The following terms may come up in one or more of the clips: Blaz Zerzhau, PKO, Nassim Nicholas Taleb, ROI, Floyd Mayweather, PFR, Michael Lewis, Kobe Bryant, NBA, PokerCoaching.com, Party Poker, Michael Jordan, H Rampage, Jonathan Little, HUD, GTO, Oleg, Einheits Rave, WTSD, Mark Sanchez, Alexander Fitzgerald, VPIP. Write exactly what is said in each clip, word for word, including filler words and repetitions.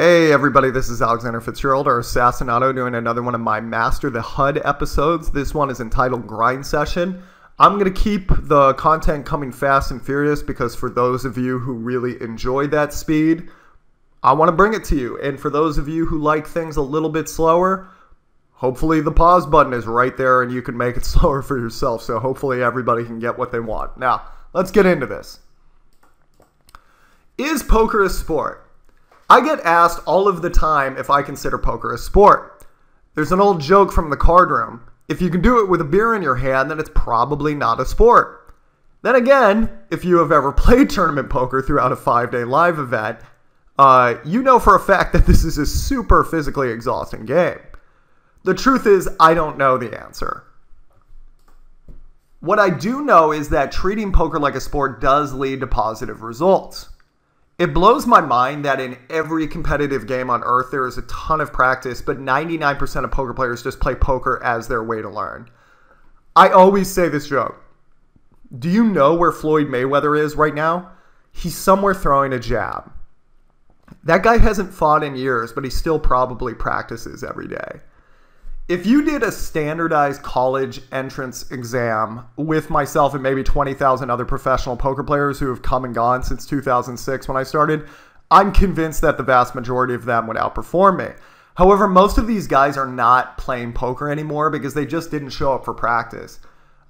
Hey everybody, this is Alexander Fitzgerald or Assassinato doing another one of my Master the H U D episodes. This one is entitled Grind Session. I'm going to keep the content coming fast and furious because for those of you who really enjoy that speed, I want to bring it to you. And for those of you who like things a little bit slower, hopefully the pause button is right there and you can make it slower for yourself. So hopefully everybody can get what they want. Now, let's get into this. Is poker a sport? I get asked all of the time if I consider poker a sport. There's an old joke from the card room. If you can do it with a beer in your hand, then it's probably not a sport. Then again, if you have ever played tournament poker throughout a five-day live event, uh, you know for a fact that this is a super physically exhausting game. The truth is, I don't know the answer. What I do know is that treating poker like a sport does lead to positive results. It blows my mind that in every competitive game on earth, there is a ton of practice, but ninety-nine percent of poker players just play poker as their way to learn. I always say this joke. Do you know where Floyd Mayweather is right now? He's somewhere throwing a jab. That guy hasn't fought in years, but he still probably practices every day. If you did a standardized college entrance exam with myself and maybe twenty thousand other professional poker players who have come and gone since two thousand six when I started, I'm convinced that the vast majority of them would outperform me. However, most of these guys are not playing poker anymore because they just didn't show up for practice.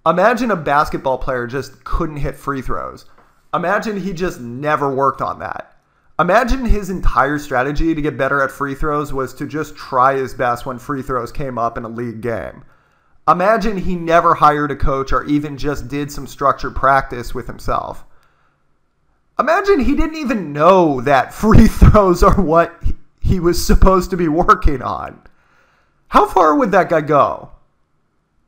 Imagine a basketball player just couldn't hit free throws. Imagine he just never worked on that. Imagine his entire strategy to get better at free throws was to just try his best when free throws came up in a league game. Imagine he never hired a coach or even just did some structured practice with himself. Imagine he didn't even know that free throws are what he was supposed to be working on. How far would that guy go?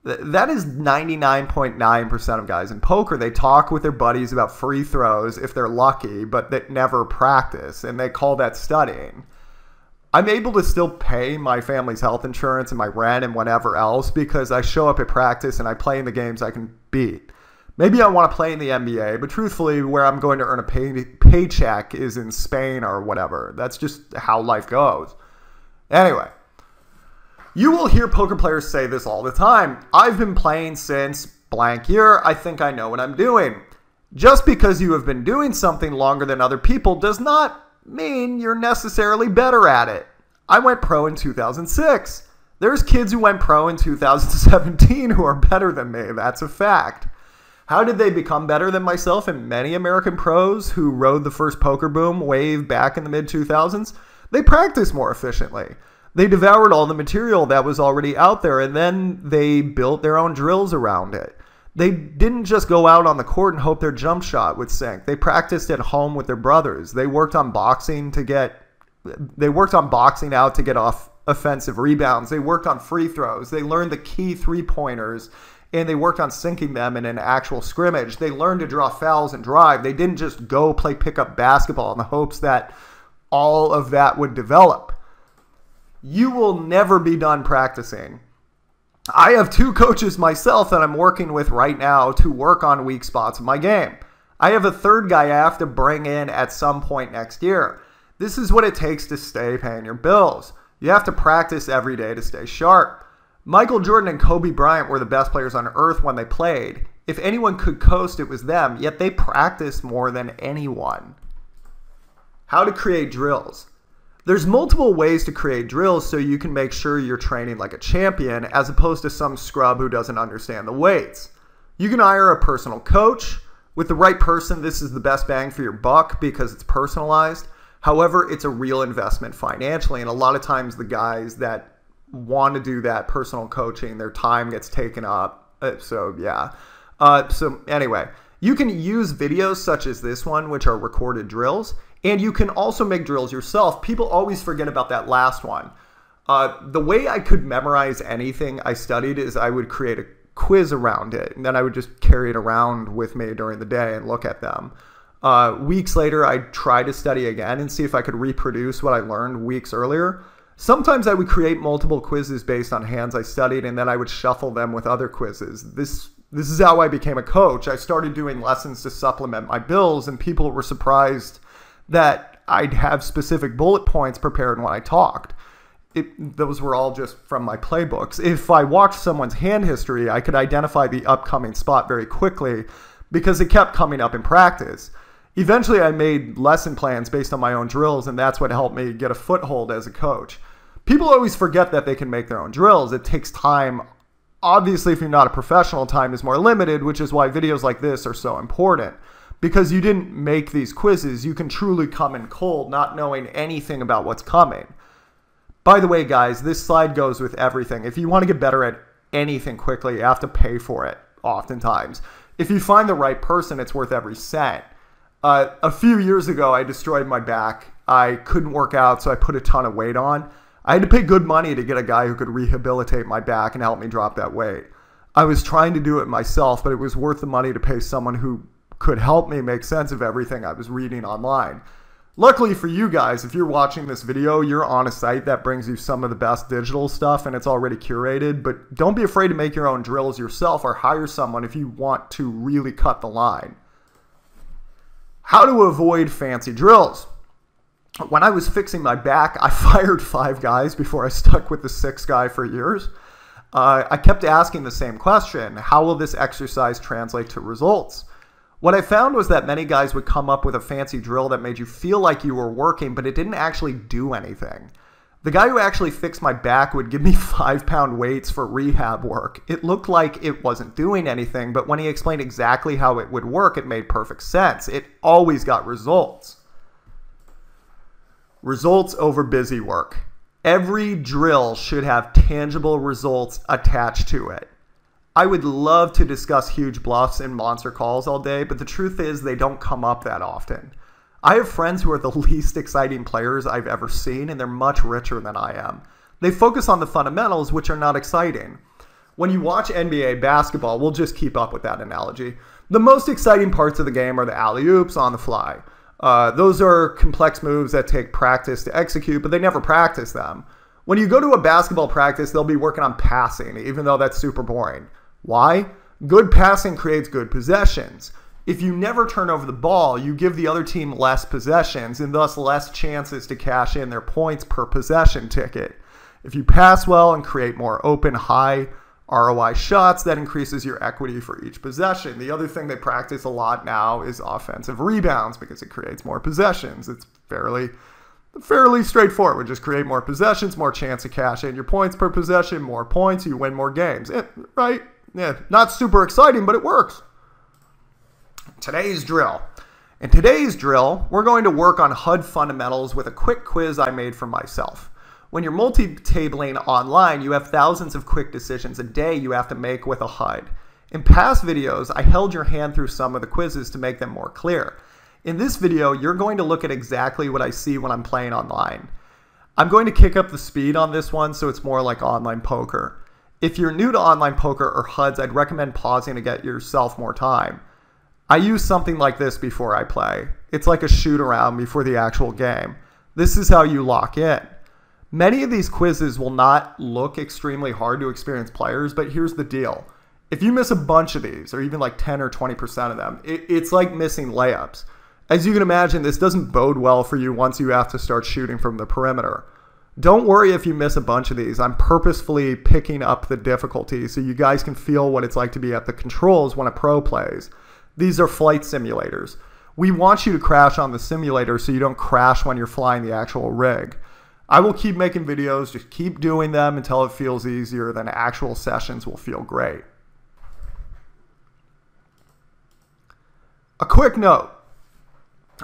That is ninety-nine point nine percent of guys in poker. They talk with their buddies about free throws if they're lucky, but they never practice, and they call that studying. I'm able to still pay my family's health insurance and my rent and whatever else because I show up at practice and I play in the games I can beat. Maybe I want to play in the N B A, but truthfully, where I'm going to earn a pay paycheck is in Spain or whatever. That's just how life goes. Anyway. You will hear poker players say this all the time. I've been playing since blank year. I think I know what I'm doing. Just because you have been doing something longer than other people does not mean you're necessarily better at it. I went pro in two thousand six. There's kids who went pro in two thousand seventeen who are better than me. That's a fact. How did they become better than myself and many American pros who rode the first poker boom wave back in the mid two thousands? They practiced more efficiently. They devoured all the material that was already out there, and then they built their own drills around it. They didn't just go out on the court and hope their jump shot would sink. They practiced at home with their brothers. They worked on boxing to get, they worked on boxing out to get off offensive rebounds. They worked on free throws. They learned the key three-pointers, and they worked on sinking them in an actual scrimmage. They learned to draw fouls and drive. They didn't just go play pickup basketball in the hopes that all of that would develop. You will never be done practicing. I have two coaches myself that I'm working with right now to work on weak spots in my game. I have a third guy I have to bring in at some point next year. This is what it takes to stay paying your bills. You have to practice every day to stay sharp. Michael Jordan and Kobe Bryant were the best players on earth when they played. If anyone could coast, it was them, yet they practiced more than anyone. How to create drills. There's multiple ways to create drills so you can make sure you're training like a champion as opposed to some scrub who doesn't understand the weights. You can hire a personal coach. With the right person, this is the best bang for your buck because it's personalized. However, it's a real investment financially, and a lot of times the guys that want to do that personal coaching, their time gets taken up. So yeah. Uh, so anyway, you can use videos such as this one, which are recorded drills. And you can also make drills yourself. People always forget about that last one. Uh, the way I could memorize anything I studied is I would create a quiz around it. And then I would just carry it around with me during the day and look at them. Uh, weeks later, I'd try to study again and see if I could reproduce what I learned weeks earlier. Sometimes I would create multiple quizzes based on hands I studied, and then I would shuffle them with other quizzes. This This is how I became a coach. I started doing lessons to supplement my bills, and people were surprised that I'd have specific bullet points prepared when I talked. It, those were all just from my playbooks. If I watched someone's hand history, I could identify the upcoming spot very quickly because it kept coming up in practice. Eventually, I made lesson plans based on my own drills, and that's what helped me get a foothold as a coach. People always forget that they can make their own drills. It takes time. Obviously, if you're not a professional, time is more limited, which is why videos like this are so important. Because you didn't make these quizzes, you can truly come in cold, not knowing anything about what's coming. By the way, guys, this slide goes with everything. If you want to get better at anything quickly, you have to pay for it, oftentimes. If you find the right person, it's worth every cent. Uh, a few years ago, I destroyed my back. I couldn't work out, so I put a ton of weight on. I had to pay good money to get a guy who could rehabilitate my back and help me drop that weight. I was trying to do it myself, but it was worth the money to pay someone who could help me make sense of everything I was reading online. Luckily for you guys, if you're watching this video, you're on a site that brings you some of the best digital stuff and it's already curated, but don't be afraid to make your own drills yourself or hire someone if you want to really cut the line. How to avoid fancy drills. When I was fixing my back, I fired five guys before I stuck with the sixth guy for years. Uh, I kept asking the same question, how will this exercise translate to results? What I found was that many guys would come up with a fancy drill that made you feel like you were working, but it didn't actually do anything. The guy who actually fixed my back would give me five pound weights for rehab work. It looked like it wasn't doing anything, but when he explained exactly how it would work, it made perfect sense. It always got results. Results over busy work. Every drill should have tangible results attached to it. I would love to discuss huge bluffs and monster calls all day, but the truth is they don't come up that often. I have friends who are the least exciting players I've ever seen, and they're much richer than I am. They focus on the fundamentals, which are not exciting. When you watch N B A basketball, we'll just keep up with that analogy. The most exciting parts of the game are the alley-oops on the fly. Uh, those are complex moves that take practice to execute, but they never practice them. When you go to a basketball practice, they'll be working on passing, even though that's super boring. Why? Good passing creates good possessions. If you never turn over the ball, you give the other team less possessions and thus less chances to cash in their points per possession ticket. If you pass well and create more open, high R O I shots, that increases your equity for each possession. The other thing they practice a lot now is offensive rebounds because it creates more possessions. It's fairly, fairly straightforward. Just create more possessions, more chance to cash in your points per possession, more points, you win more games. It, right? Yeah, not super exciting, but it works. Today's drill. In today's drill, we're going to work on H U D fundamentals with a quick quiz I made for myself. When you're multi-tabling online, you have thousands of quick decisions a day you have to make with a H U D. In past videos, I held your hand through some of the quizzes to make them more clear. In this video, you're going to look at exactly what I see when I'm playing online. I'm going to kick up the speed on this one so it's more like online poker. If you're new to online poker or H U Ds, I'd recommend pausing to get yourself more time. I use something like this before I play. It's like a shoot around before the actual game. This is how you lock in. Many of these quizzes will not look extremely hard to experienced players, but here's the deal. If you miss a bunch of these, or even like ten or twenty percent of them, it, it's like missing layups. As you can imagine, this doesn't bode well for you once you have to start shooting from the perimeter. Don't worry if you miss a bunch of these. I'm purposefully picking up the difficulty so you guys can feel what it's like to be at the controls when a pro plays. These are flight simulators. We want you to crash on the simulator so you don't crash when you're flying the actual rig. I will keep making videos, just keep doing them until it feels easier, then actual sessions will feel great. A quick note,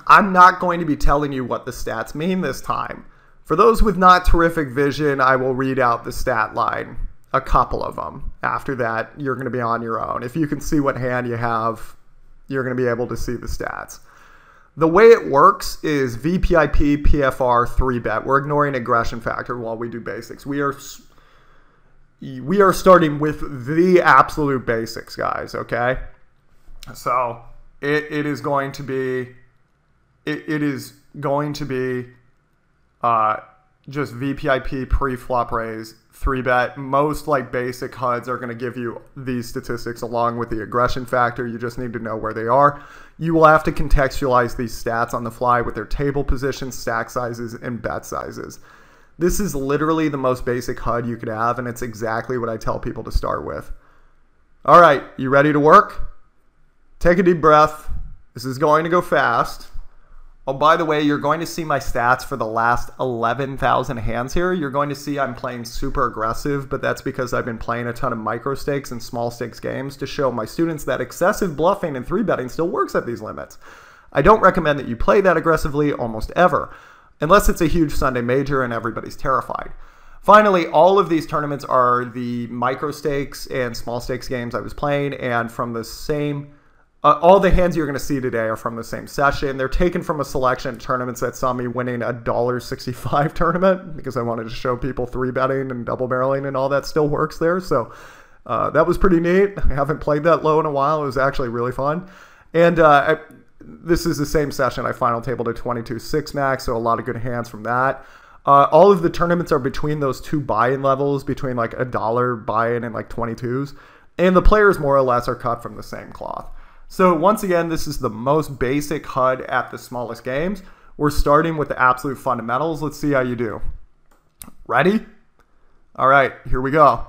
I'm not going to be telling you what the stats mean this time. For those with not terrific vision, I will read out the stat line, a couple of them. After that, you're going to be on your own. If you can see what hand you have, you're going to be able to see the stats. The way it works is V P I P, P F R, three bet. We're ignoring aggression factor while we do basics. We are, we are starting with the absolute basics, guys, okay? So it, it is going to be... It, it is going to be... Uh, just V P I P pre-flop raise, three bet. Most like basic H U Ds are going to give you these statistics along with the aggression factor. You just need to know where they are. You will have to contextualize these stats on the fly with their table positions, stack sizes, and bet sizes. This is literally the most basic H U D you could have, and it's exactly what I tell people to start with. All right, you ready to work? Take a deep breath. This is going to go fast. Oh, by the way, you're going to see my stats for the last eleven thousand hands here. You're going to see I'm playing super aggressive, but that's because I've been playing a ton of micro stakes and small stakes games to show my students that excessive bluffing and three betting still works at these limits. I don't recommend that you play that aggressively almost ever, unless it's a huge Sunday major and everybody's terrified. Finally, all of these tournaments are the micro stakes and small stakes games I was playing, and from the same... Uh, all the hands you're going to see today are from the same session. They're taken from a selection of tournaments that saw me winning a one dollar sixty-five tournament because I wanted to show people three betting and double barreling and all that still works there. So uh, that was pretty neat. I haven't played that low in a while. It was actually really fun. And uh, I, this is the same session. I final tabled a twenty-two six max, so a lot of good hands from that. Uh, all of the tournaments are between those two buy-in levels, between like a dollar buy-in and like twenty-twos. And the players more or less are cut from the same cloth. So once again, this is the most basic H U D at the smallest games. We're starting with the absolute fundamentals. Let's see how you do. Ready? All right, here we go.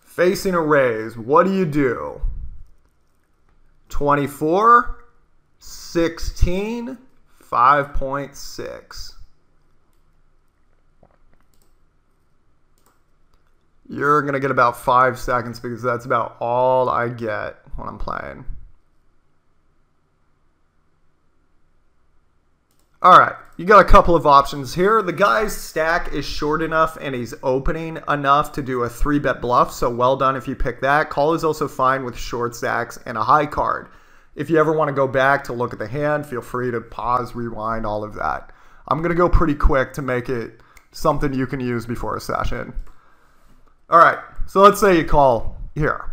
Facing a raise, what do you do? twenty-four, sixteen, five point six. You're going to get about five seconds because that's about all I get when I'm playing. All right, you got a couple of options here. The guy's stack is short enough and he's opening enough to do a three bet bluff, so well done if you pick that. Call is also fine with short stacks and a high card. If you ever want to go back to look at the hand, feel free to pause, rewind, all of that. I'm going to go pretty quick to make it something you can use before a session. All right, so let's say you call here.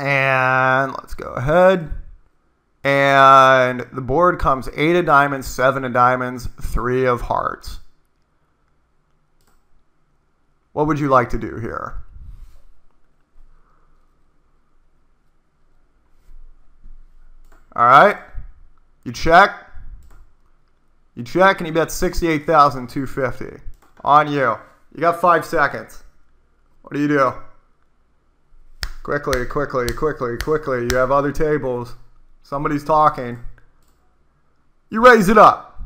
And let's go ahead. And the board comes eight of diamonds, seven of diamonds, three of hearts. What would you like to do here? All right, you check. You check and you bet sixty-eight thousand two hundred fifty on you. You got five seconds. What do you do? Quickly, quickly, quickly, quickly. You have other tables. Somebody's talking. You raise it up.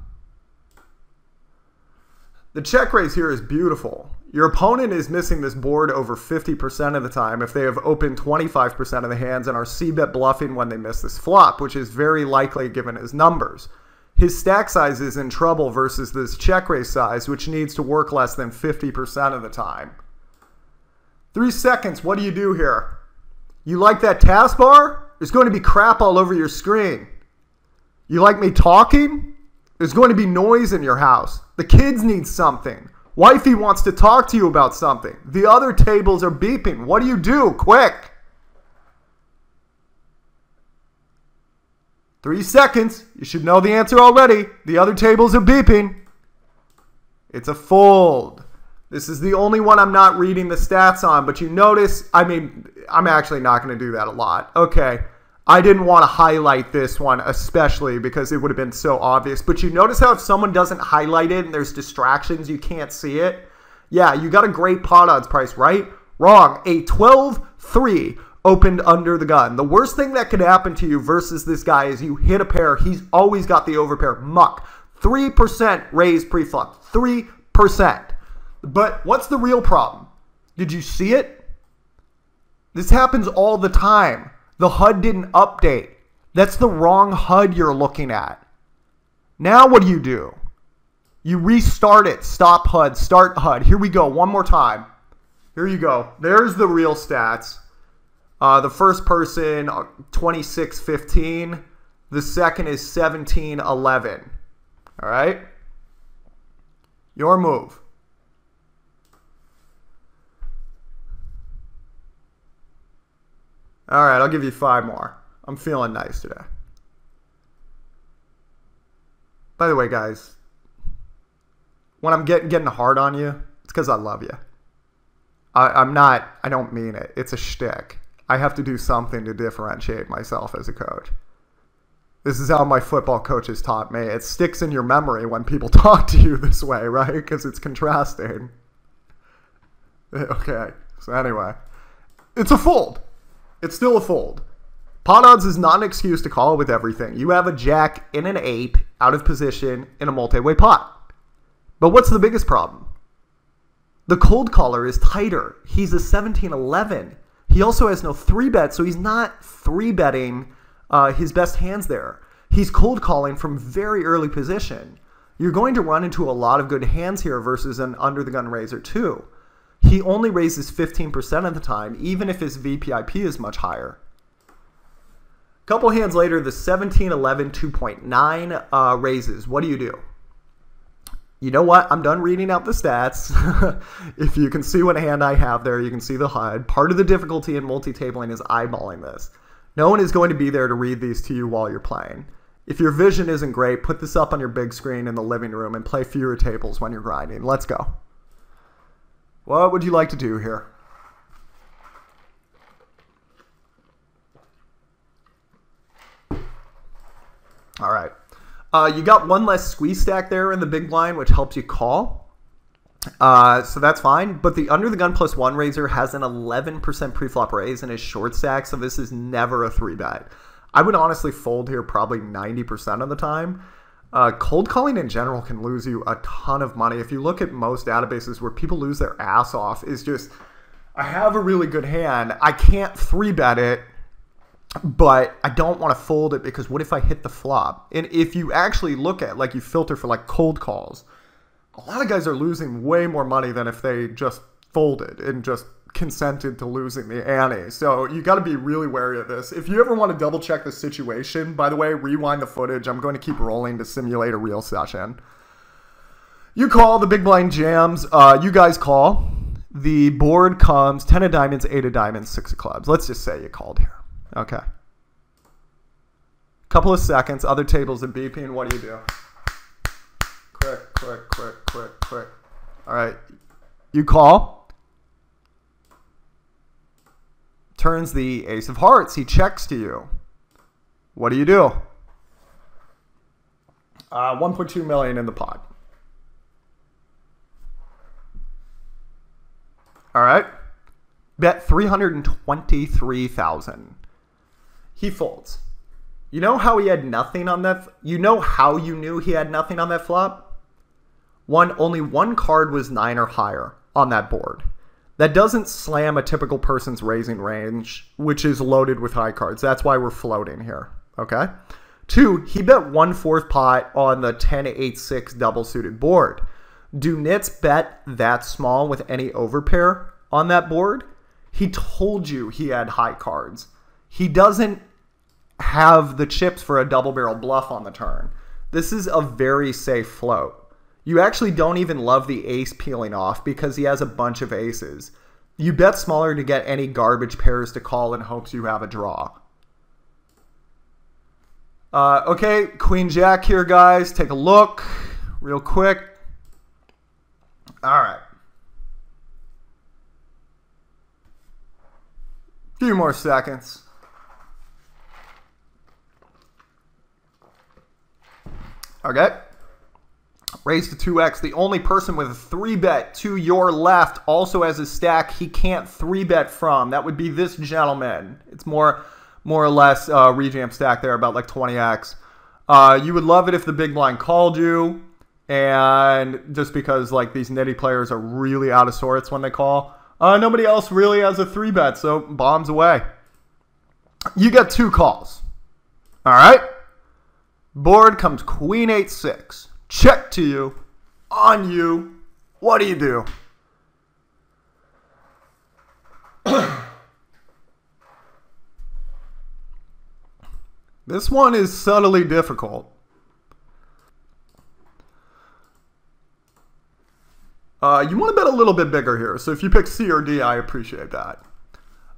The check raise here is beautiful. Your opponent is missing this board over fifty percent of the time if they have opened twenty-five percent of the hands and are c-bet bluffing when they miss this flop, which is very likely given his numbers. His stack size is in trouble versus this check raise size, which needs to work less than fifty percent of the time. Three seconds, what do you do here? You like that taskbar? There's going to be crap all over your screen. You like me talking? There's going to be noise in your house. The kids need something. Wifey wants to talk to you about something. The other tables are beeping. What do you do? Quick. Three seconds. You should know the answer already. The other tables are beeping. It's a fold. This is the only one I'm not reading the stats on, but you notice, I mean, I'm actually not going to do that a lot. Okay, I didn't want to highlight this one, especially because it would have been so obvious. But you notice how if someone doesn't highlight it and there's distractions, you can't see it? Yeah, you got a great pot odds price, right? Wrong. A twelve three. Opened under the gun. The worst thing that could happen to you versus this guy is you hit a pair. He's always got the overpair. Muck. three percent raise preflop. three percent. But what's the real problem? Did you see it? This happens all the time. The H U D didn't update. That's the wrong H U D you're looking at. Now what do you do? You restart it. Stop H U D. Start H U D. Here we go. One more time. Here you go. There's the real stats. Uh, the first person, twenty-six fifteen. The second is seventeen eleven. All right? Your move. All right, I'll give you five more. I'm feeling nice today. By the way, guys, when I'm getting getting hard on you, it's because I love you. I, I'm not, I don't mean it. It's a shtick. I have to do something to differentiate myself as a coach. This is how my football coaches taught me. It sticks in your memory when people talk to you this way, right? Because it's contrasting. Okay, so anyway. It's a fold. It's still a fold. Pot odds is not an excuse to call it with everything. You have a jack and an ape out of position in a multi-way pot. But what's the biggest problem? The cold caller is tighter. He's a seventeen eleven. He also has no three bet, so he's not three betting uh, his best hands there. He's cold calling from very early position. You're going to run into a lot of good hands here versus an under-the-gun raiser too. He only raises fifteen percent of the time, even if his V P I P is much higher. Couple hands later, the seventeen eleven two point nine uh, raises. What do you do? You know what? I'm done reading out the stats. If you can see what hand I have there, you can see the H U D. Part of the difficulty in multi-tabling is eyeballing this. No one is going to be there to read these to you while you're playing. If your vision isn't great, put this up on your big screen in the living room and play fewer tables when you're grinding. Let's go. What would you like to do here? All right. Uh, you got one less squeeze stack there in the big blind, which helps you call. Uh, so that's fine. But the under the gun plus one raiser has an eleven percent preflop raise in his short stack, so this is never a three bet. I would honestly fold here probably ninety percent of the time. Uh, cold calling in general can lose you a ton of money. If you look at most databases where people lose their ass off, is just, I have a really good hand. I can't three bet it. But I don't want to fold it because what if I hit the flop? And if you actually look at, like you filter for like cold calls, a lot of guys are losing way more money than if they just folded and just consented to losing the ante. So you got to be really wary of this. If you ever want to double check the situation, by the way, rewind the footage. I'm going to keep rolling to simulate a real session. You call, the big blind jams. Uh, you guys call. The board comes ten of diamonds, eight of diamonds, six of clubs. Let's just say you called here. Okay. Couple of seconds. Other tables at B P, and what do you do? Quick, quick, quick, quick, quick. All right. You call. Turns the ace of hearts. He checks to you. What do you do? Uh, one point two million in the pot. All right. Bet three hundred twenty-three thousand. He folds. You know how he had nothing on that? You know how you knew he had nothing on that flop? One, only one card was nine or higher on that board. That doesn't slam a typical person's raising range, which is loaded with high cards. That's why we're floating here, okay? Two, he bet one-fourth pot on the ten eight six double-suited board. Do nits bet that small with any overpair on that board? He told you he had high cards. He doesn't have the chips for a double barrel bluff on the turn. This is a very safe float. You actually don't even love the ace peeling off because he has a bunch of aces. You bet smaller to get any garbage pairs to call in hopes you have a draw. Uh, okay, Queen Jack here, guys. Take a look real quick. All right. Few more seconds. Okay. Raise to two X. The only person with a three bet to your left also has a stack he can't three bet from. That would be this gentleman. It's more more or less uh, rejam stack there, about like twenty X. Uh, you would love it if the big blind called you. And just because like these nitty players are really out of sorts when they call. Uh, nobody else really has a three bet, so bombs away. You got two calls. All right. Board comes Queen eight six. Check to you. On you. What do you do? This one is subtly difficult. Uh, you want to bet a little bit bigger here. So if you pick C or D, I appreciate that.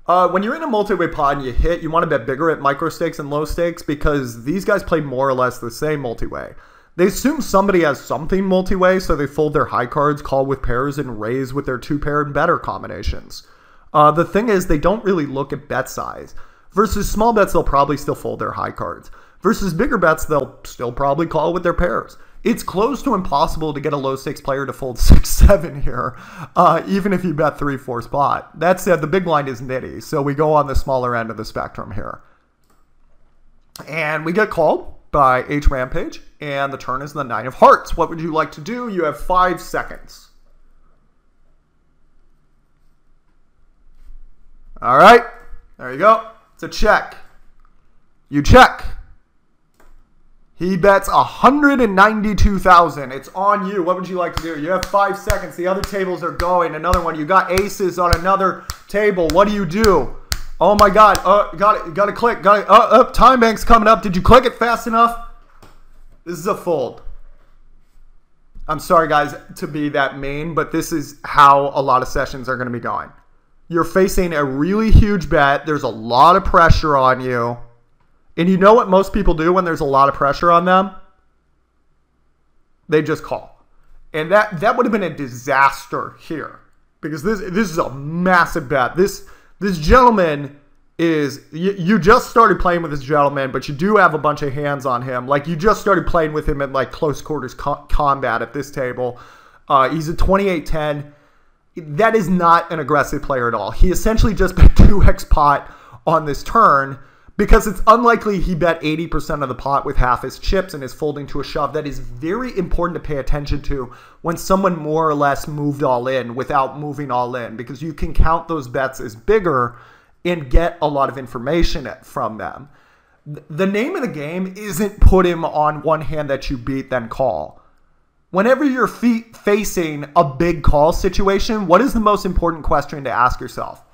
Uh, when you're in a multi-way pot and you hit, you want to bet bigger at micro stakes and low stakes because these guys play more or less the same multi-way. They assume somebody has something multi-way, so they fold their high cards, call with pairs, and raise with their two-pair and better combinations. Uh, the thing is, they don't really look at bet size. Versus small bets, they'll probably still fold their high cards. Versus bigger bets, they'll still probably call with their pairs. It's close to impossible to get a low stakes player to fold six seven here, uh, even if you bet three four spot. That said, the big blind is nitty, so we go on the smaller end of the spectrum here. And we get called by H Rampage, and the turn is the nine of hearts. What would you like to do? You have five seconds. All right, there you go. It's a check. You check. He bets one hundred ninety-two thousand dollars. It's on you. What would you like to do? You have five seconds. The other tables are going. Another one. You got aces on another table. What do you do? Oh, my God. Uh, got it. Got to click. Got it. Uh, uh, time bank's coming up. Did you click it fast enough? This is a fold. I'm sorry, guys, to be that mean, but this is how a lot of sessions are going to be going. You're facing a really huge bet. There's a lot of pressure on you. And you know what most people do when there's a lot of pressure on them? They just call. And that, that would have been a disaster here, because this, this is a massive bet. This, this gentleman is, you, you just started playing with this gentleman, but you do have a bunch of hands on him. Like, you just started playing with him in like close quarters co combat at this table. Uh, he's a twenty-eight ten. That is not an aggressive player at all. He essentially just bet two X pot on this turn, because it's unlikely he bet eighty percent of the pot with half his chips and is folding to a shove. That is very important to pay attention to when someone more or less moved all in without moving all in, because you can count those bets as bigger and get a lot of information from them. The name of the game isn't put him on one hand that you beat, then call. Whenever you're facing a big call situation, what is the most important question to ask yourself?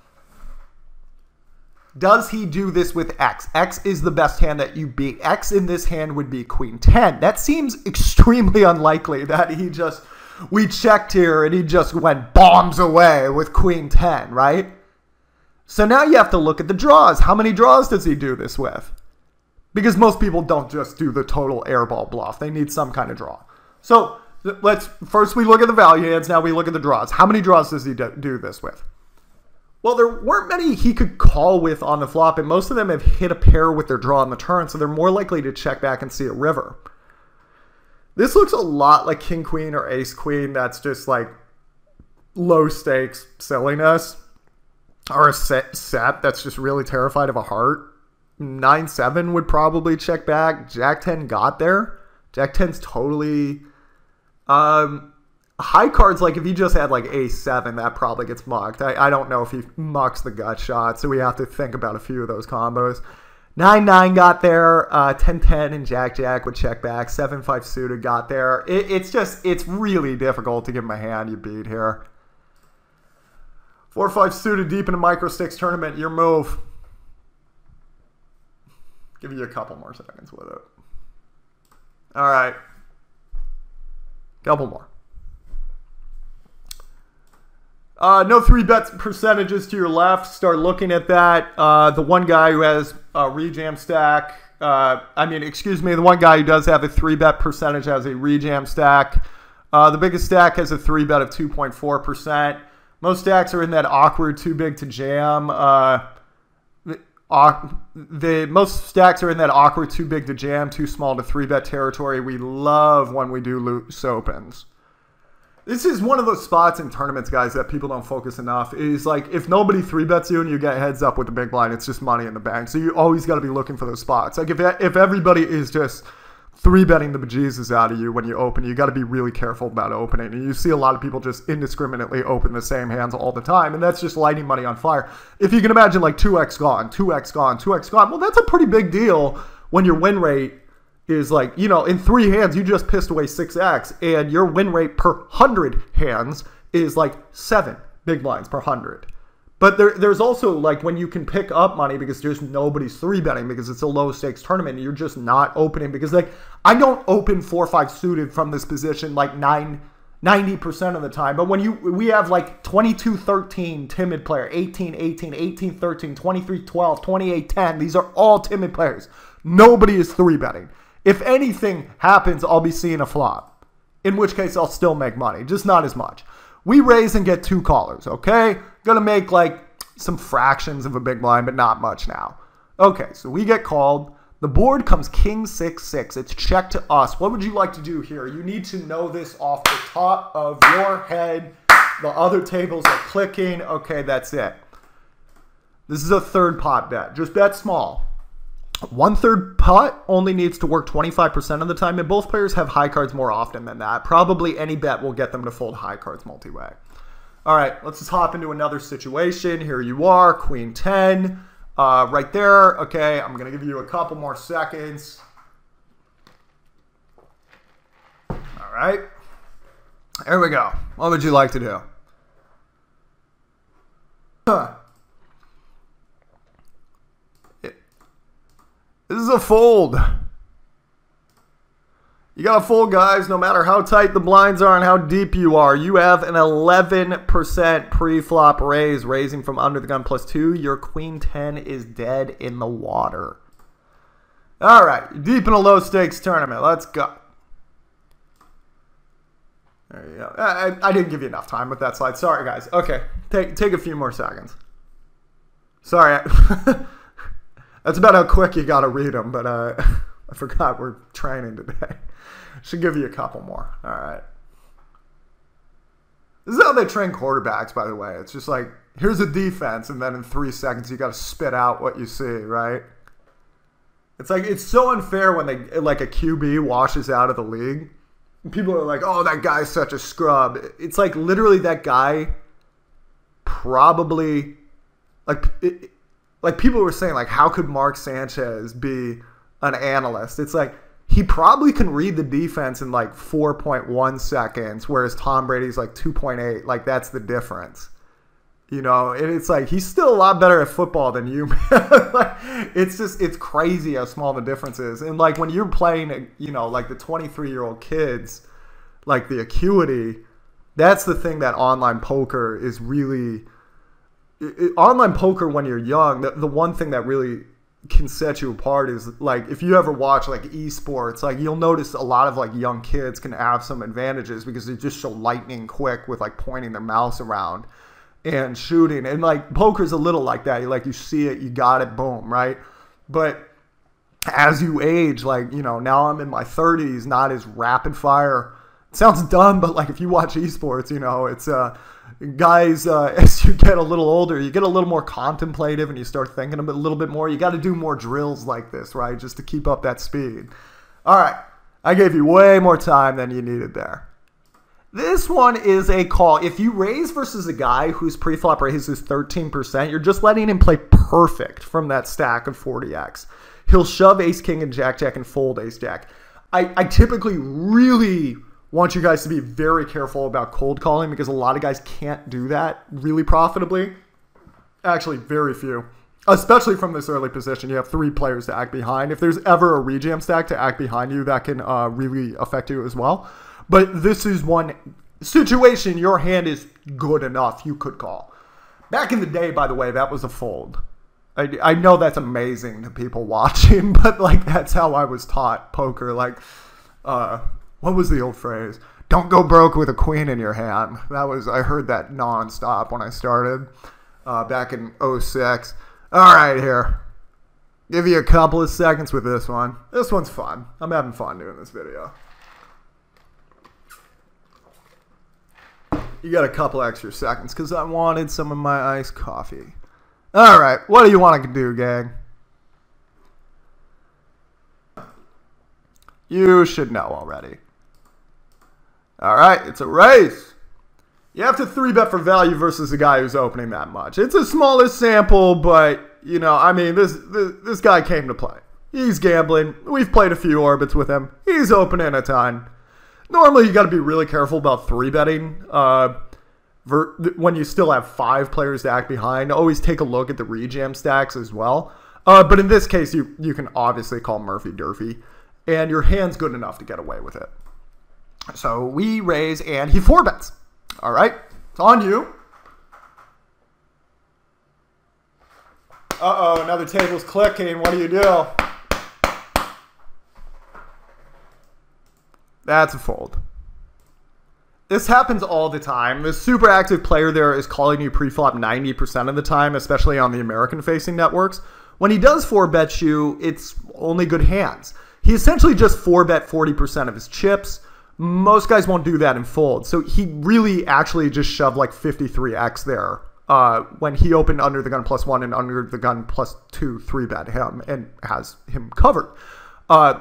Does he do this with X? X is the best hand that you beat. X in this hand would be queen ten. That seems extremely unlikely that he just, we checked here and he just went bombs away with queen ten, right? So now you have to look at the draws. How many draws does he do this with? Because most people don't just do the total airball bluff. They need some kind of draw. So let's, first we look at the value hands. Now we look at the draws. How many draws does he do this with? Well, there weren't many he could call with on the flop, and most of them have hit a pair with their draw on the turn, so they're more likely to check back and see a river. This looks a lot like king-queen or ace-queen. That's just like low-stakes silliness. Or a set, set that's just really terrified of a heart. nine seven would probably check back. jack ten got there. jack ten's totally... Um, high cards, like if he just had like ace seven, that probably gets mucked. I, I don't know if he mucks the gut shot, so we have to think about a few of those combos. nine nine got there, ten ten and jack-jack would check back, seven five suited got there. It, it's just, it's really difficult to give him a hand you beat here. four five suited deep in a micro-sticks tournament, your move. Give you a couple more seconds with it. All right. Couple more. Uh, no three bet percentages to your left. Start looking at that. Uh, the one guy who has a rejam stack, uh, I mean, excuse me, the one guy who does have a three bet percentage has a rejam stack. Uh, the biggest stack has a three bet of two point four percent. Most stacks are in that awkward too big to jam. Uh, the, the most stacks are in that awkward too big to jam, too small to three bet territory. We love when we do loose opens. This is one of those spots in tournaments, guys, that people don't focus enough. It is like, if nobody three bets you and you get heads up with the big blind, it's just money in the bank. So you always got to be looking for those spots. Like if, if everybody is just three betting the bejesus out of you when you open, you got to be really careful about opening. And you see a lot of people just indiscriminately open the same hands all the time. And that's just lighting money on fire. If you can imagine like two X gone, two X gone, two X gone. Well, that's a pretty big deal when your win rate is like, you know, in three hands, you just pissed away six X, and your win rate per one hundred hands is like seven big blinds per one hundred. But there, there's also like when you can pick up money because there's nobody's three betting because it's a low stakes tournament and you're just not opening, because like I don't open four or five suited from this position like nine, ninety percent of the time. But when you, we have like twenty-two thirteen timid player, eighteen eighteen, eighteen thirteen, twenty-three twelve, twenty-eight ten, these are all timid players. Nobody is three betting. If anything happens, I'll be seeing a flop, in which case I'll still make money, just not as much. We raise and get two callers, okay? Gonna make like some fractions of a big blind, but not much now. Okay, so we get called. The board comes king six six. It's checked to us. What would you like to do here? You need to know this off the top of your head. The other tables are clicking. Okay, that's it. This is a third pot bet. Just bet small. One third pot only needs to work twenty-five percent of the time, and both players have high cards more often than that. Probably any bet will get them to fold high cards multi-way. All right, let's just hop into another situation. Here you are, queen ten. Uh, right there. Okay, I'm going to give you a couple more seconds. All right. There we go. What would you like to do? Huh. It, this is a fold. You got to fold, guys, no matter how tight the blinds are and how deep you are. You have an eleven percent pre-flop raise, raising from under the gun plus two. Your queen ten is dead in the water. All right, deep in a low-stakes tournament. Let's go. There you go. I, I didn't give you enough time with that slide. Sorry, guys. Okay, take, take a few more seconds. Sorry. I, that's about how quick you got to read them, but uh, I forgot we're training today. Should give you a couple more. All right. This is how they train quarterbacks, by the way. It's just like, here's a defense, and then in three seconds, you got to spit out what you see, right? It's like, it's so unfair when they, like, a Q B washes out of the league. And people are like, oh, that guy's such a scrub. It's like, literally, that guy probably, like, it, like people were saying, like, how could Mark Sanchez be an analyst? It's like, he probably can read the defense in like four point one seconds, whereas Tom Brady's like two point eight. Like, that's the difference, you know? And it's like, he's still a lot better at football than you, man. Like, it's just, it's crazy how small the difference is. And like, when you're playing, you know, like the twenty-three year old kids, like the acuity, that's the thing that online poker is really, it, online poker when you're young, the, the one thing that really can set you apart is, like, if you ever watch like esports, like, you'll notice a lot of like young kids can have some advantages because they're just so lightning quick with like pointing their mouse around and shooting. And like, poker's a little like that. You like, you see it, you got it, boom, right? But as you age, like, you know, now I'm in my thirties, not as rapid fire. It sounds dumb, but like, if you watch esports, you know, it's uh guys, uh, as you get a little older, you get a little more contemplative and you start thinking a little bit more. You got to do more drills like this, right, just to keep up that speed. All right, I gave you way more time than you needed there. This one is a call. If you raise versus a guy whose preflop raise is thirteen percent, you're just letting him play perfect from that stack of forty X. He'll shove ace-king and jack-jack and fold ace-jack. I, I typically really want you guys to be very careful about cold calling, because a lot of guys can't do that really profitably. Actually, very few. Especially from this early position, you have three players to act behind. If there's ever a rejam stack to act behind you, that can uh, really affect you as well. But this is one situation your hand is good enough you could call. Back in the day, by the way, that was a fold. I, I know that's amazing to people watching, but like, that's how I was taught poker. Like, uh... what was the old phrase? Don't go broke with a queen in your hand. That was, I heard that nonstop when I started uh, back in oh six. All right, here. Give you a couple of seconds with this one. This one's fun. I'm having fun doing this video. You got a couple extra seconds because I wanted some of my iced coffee. All right, what do you want to do, gang? You should know already. All right, it's a raise. You have to three bet for value versus a guy who's opening that much. It's a smaller sample, but, you know, I mean, this, this this guy came to play. He's gambling. We've played a few orbits with him. He's opening a ton. Normally, you got to be really careful about three betting uh, when you still have five players to act behind. Always take a look at the rejam stacks as well. Uh, but in this case, you, you can obviously call Murphy Durfee, and your hand's good enough to get away with it. So we raise, and he four bets. All right, it's on you. Uh-oh, another table's clicking. What do you do? That's a fold. This happens all the time. The super active player there is calling you preflop ninety percent of the time, especially on the American-facing networks. When he does four bet you, it's only good hands. He essentially just four bet forty percent of his chips. Most guys won't do that in fold. So he really actually just shoved like fifty-three X there uh, when he opened under the gun plus one and under the gun plus two, three bet him and has him covered. Uh,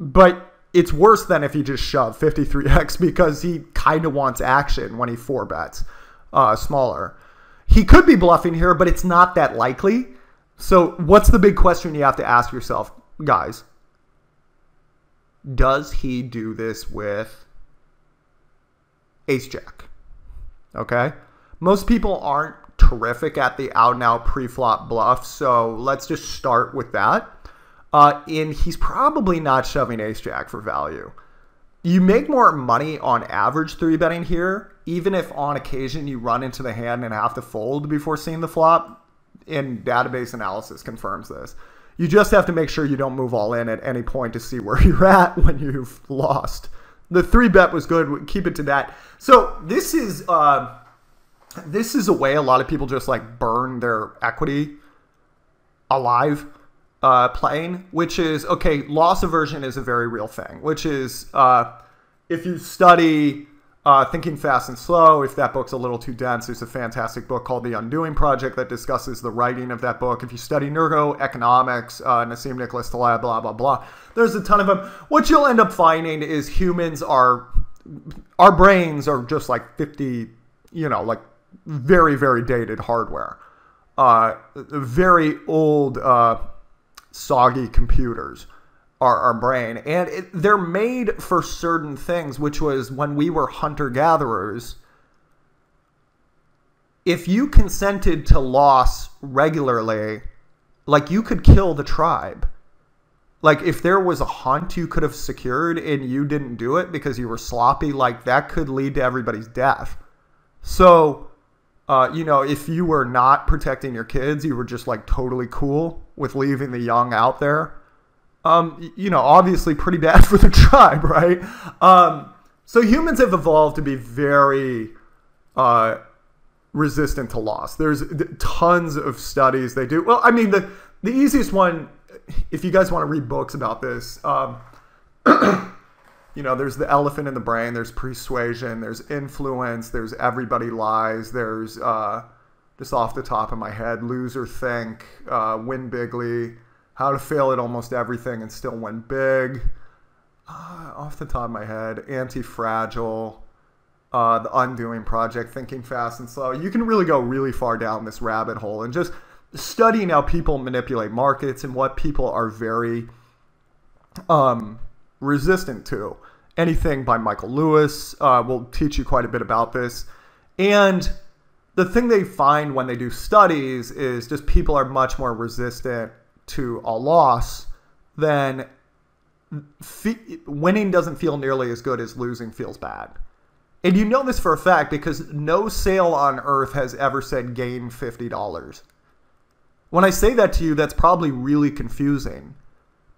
but it's worse than if he just shoved fifty-three X because he kind of wants action when he four bets uh, smaller. He could be bluffing here, but it's not that likely. So what's the big question you have to ask yourself, guys? Does he do this with ace-jack? Okay? Most people aren't terrific at the out-and-out pre-flop bluff, so let's just start with that. Uh, and he's probably not shoving ace-jack for value. You make more money on average three betting here, even if on occasion you run into the hand and have to fold before seeing the flop, and database analysis confirms this. You just have to make sure you don't move all in at any point to see where you're at when you've lost. The three bet was good. Keep it to that. So this is uh, this is a way a lot of people just like burn their equity alive uh, playing, which is, okay, loss aversion is a very real thing, which is uh, if you study uh, Thinking Fast and Slow, if that book's a little too dense, there's a fantastic book called The Undoing Project that discusses the writing of that book. If you study neuroeconomics, uh, Nassim Nicholas Taleb, blah, blah, blah, there's a ton of them. What you'll end up finding is humans are, our brains are just like fifty, you know, like very, very dated hardware. Uh, very old, uh, soggy computers. Our, our brain, and it, they're made for certain things, which was when we were hunter-gatherers, if you consented to loss regularly, like you could kill the tribe. Like if there was a hunt you could have secured and you didn't do it because you were sloppy, like that could lead to everybody's death. So Uh, you know, if you were not protecting your kids, you were just like totally cool with leaving the young out there. Um, you know, obviously pretty bad for the tribe, right? Um, so humans have evolved to be very uh, resistant to loss. There's tons of studies they do. Well, I mean, the, the easiest one, if you guys want to read books about this, um, you know, there's The Elephant in the Brain, there's Persuasion, there's Influence, there's Everybody Lies, there's, uh, just off the top of my head, Lose or Think, uh, Win Bigly, How to Fail at Almost Everything and Still Win Big. Uh, off the top of my head, Anti-Fragile, uh, The Undoing Project, Thinking Fast and Slow. You can really go really far down this rabbit hole and just studying how people manipulate markets and what people are very um, resistant to. Anything by Michael Lewis uh, will teach you quite a bit about this. And the thing they find when they do studies is just people are much more resistant to a loss, then winning doesn't feel nearly as good as losing feels bad. And you know this for a fact because no sale on earth has ever said gain fifty dollars. When I say that to you, that's probably really confusing.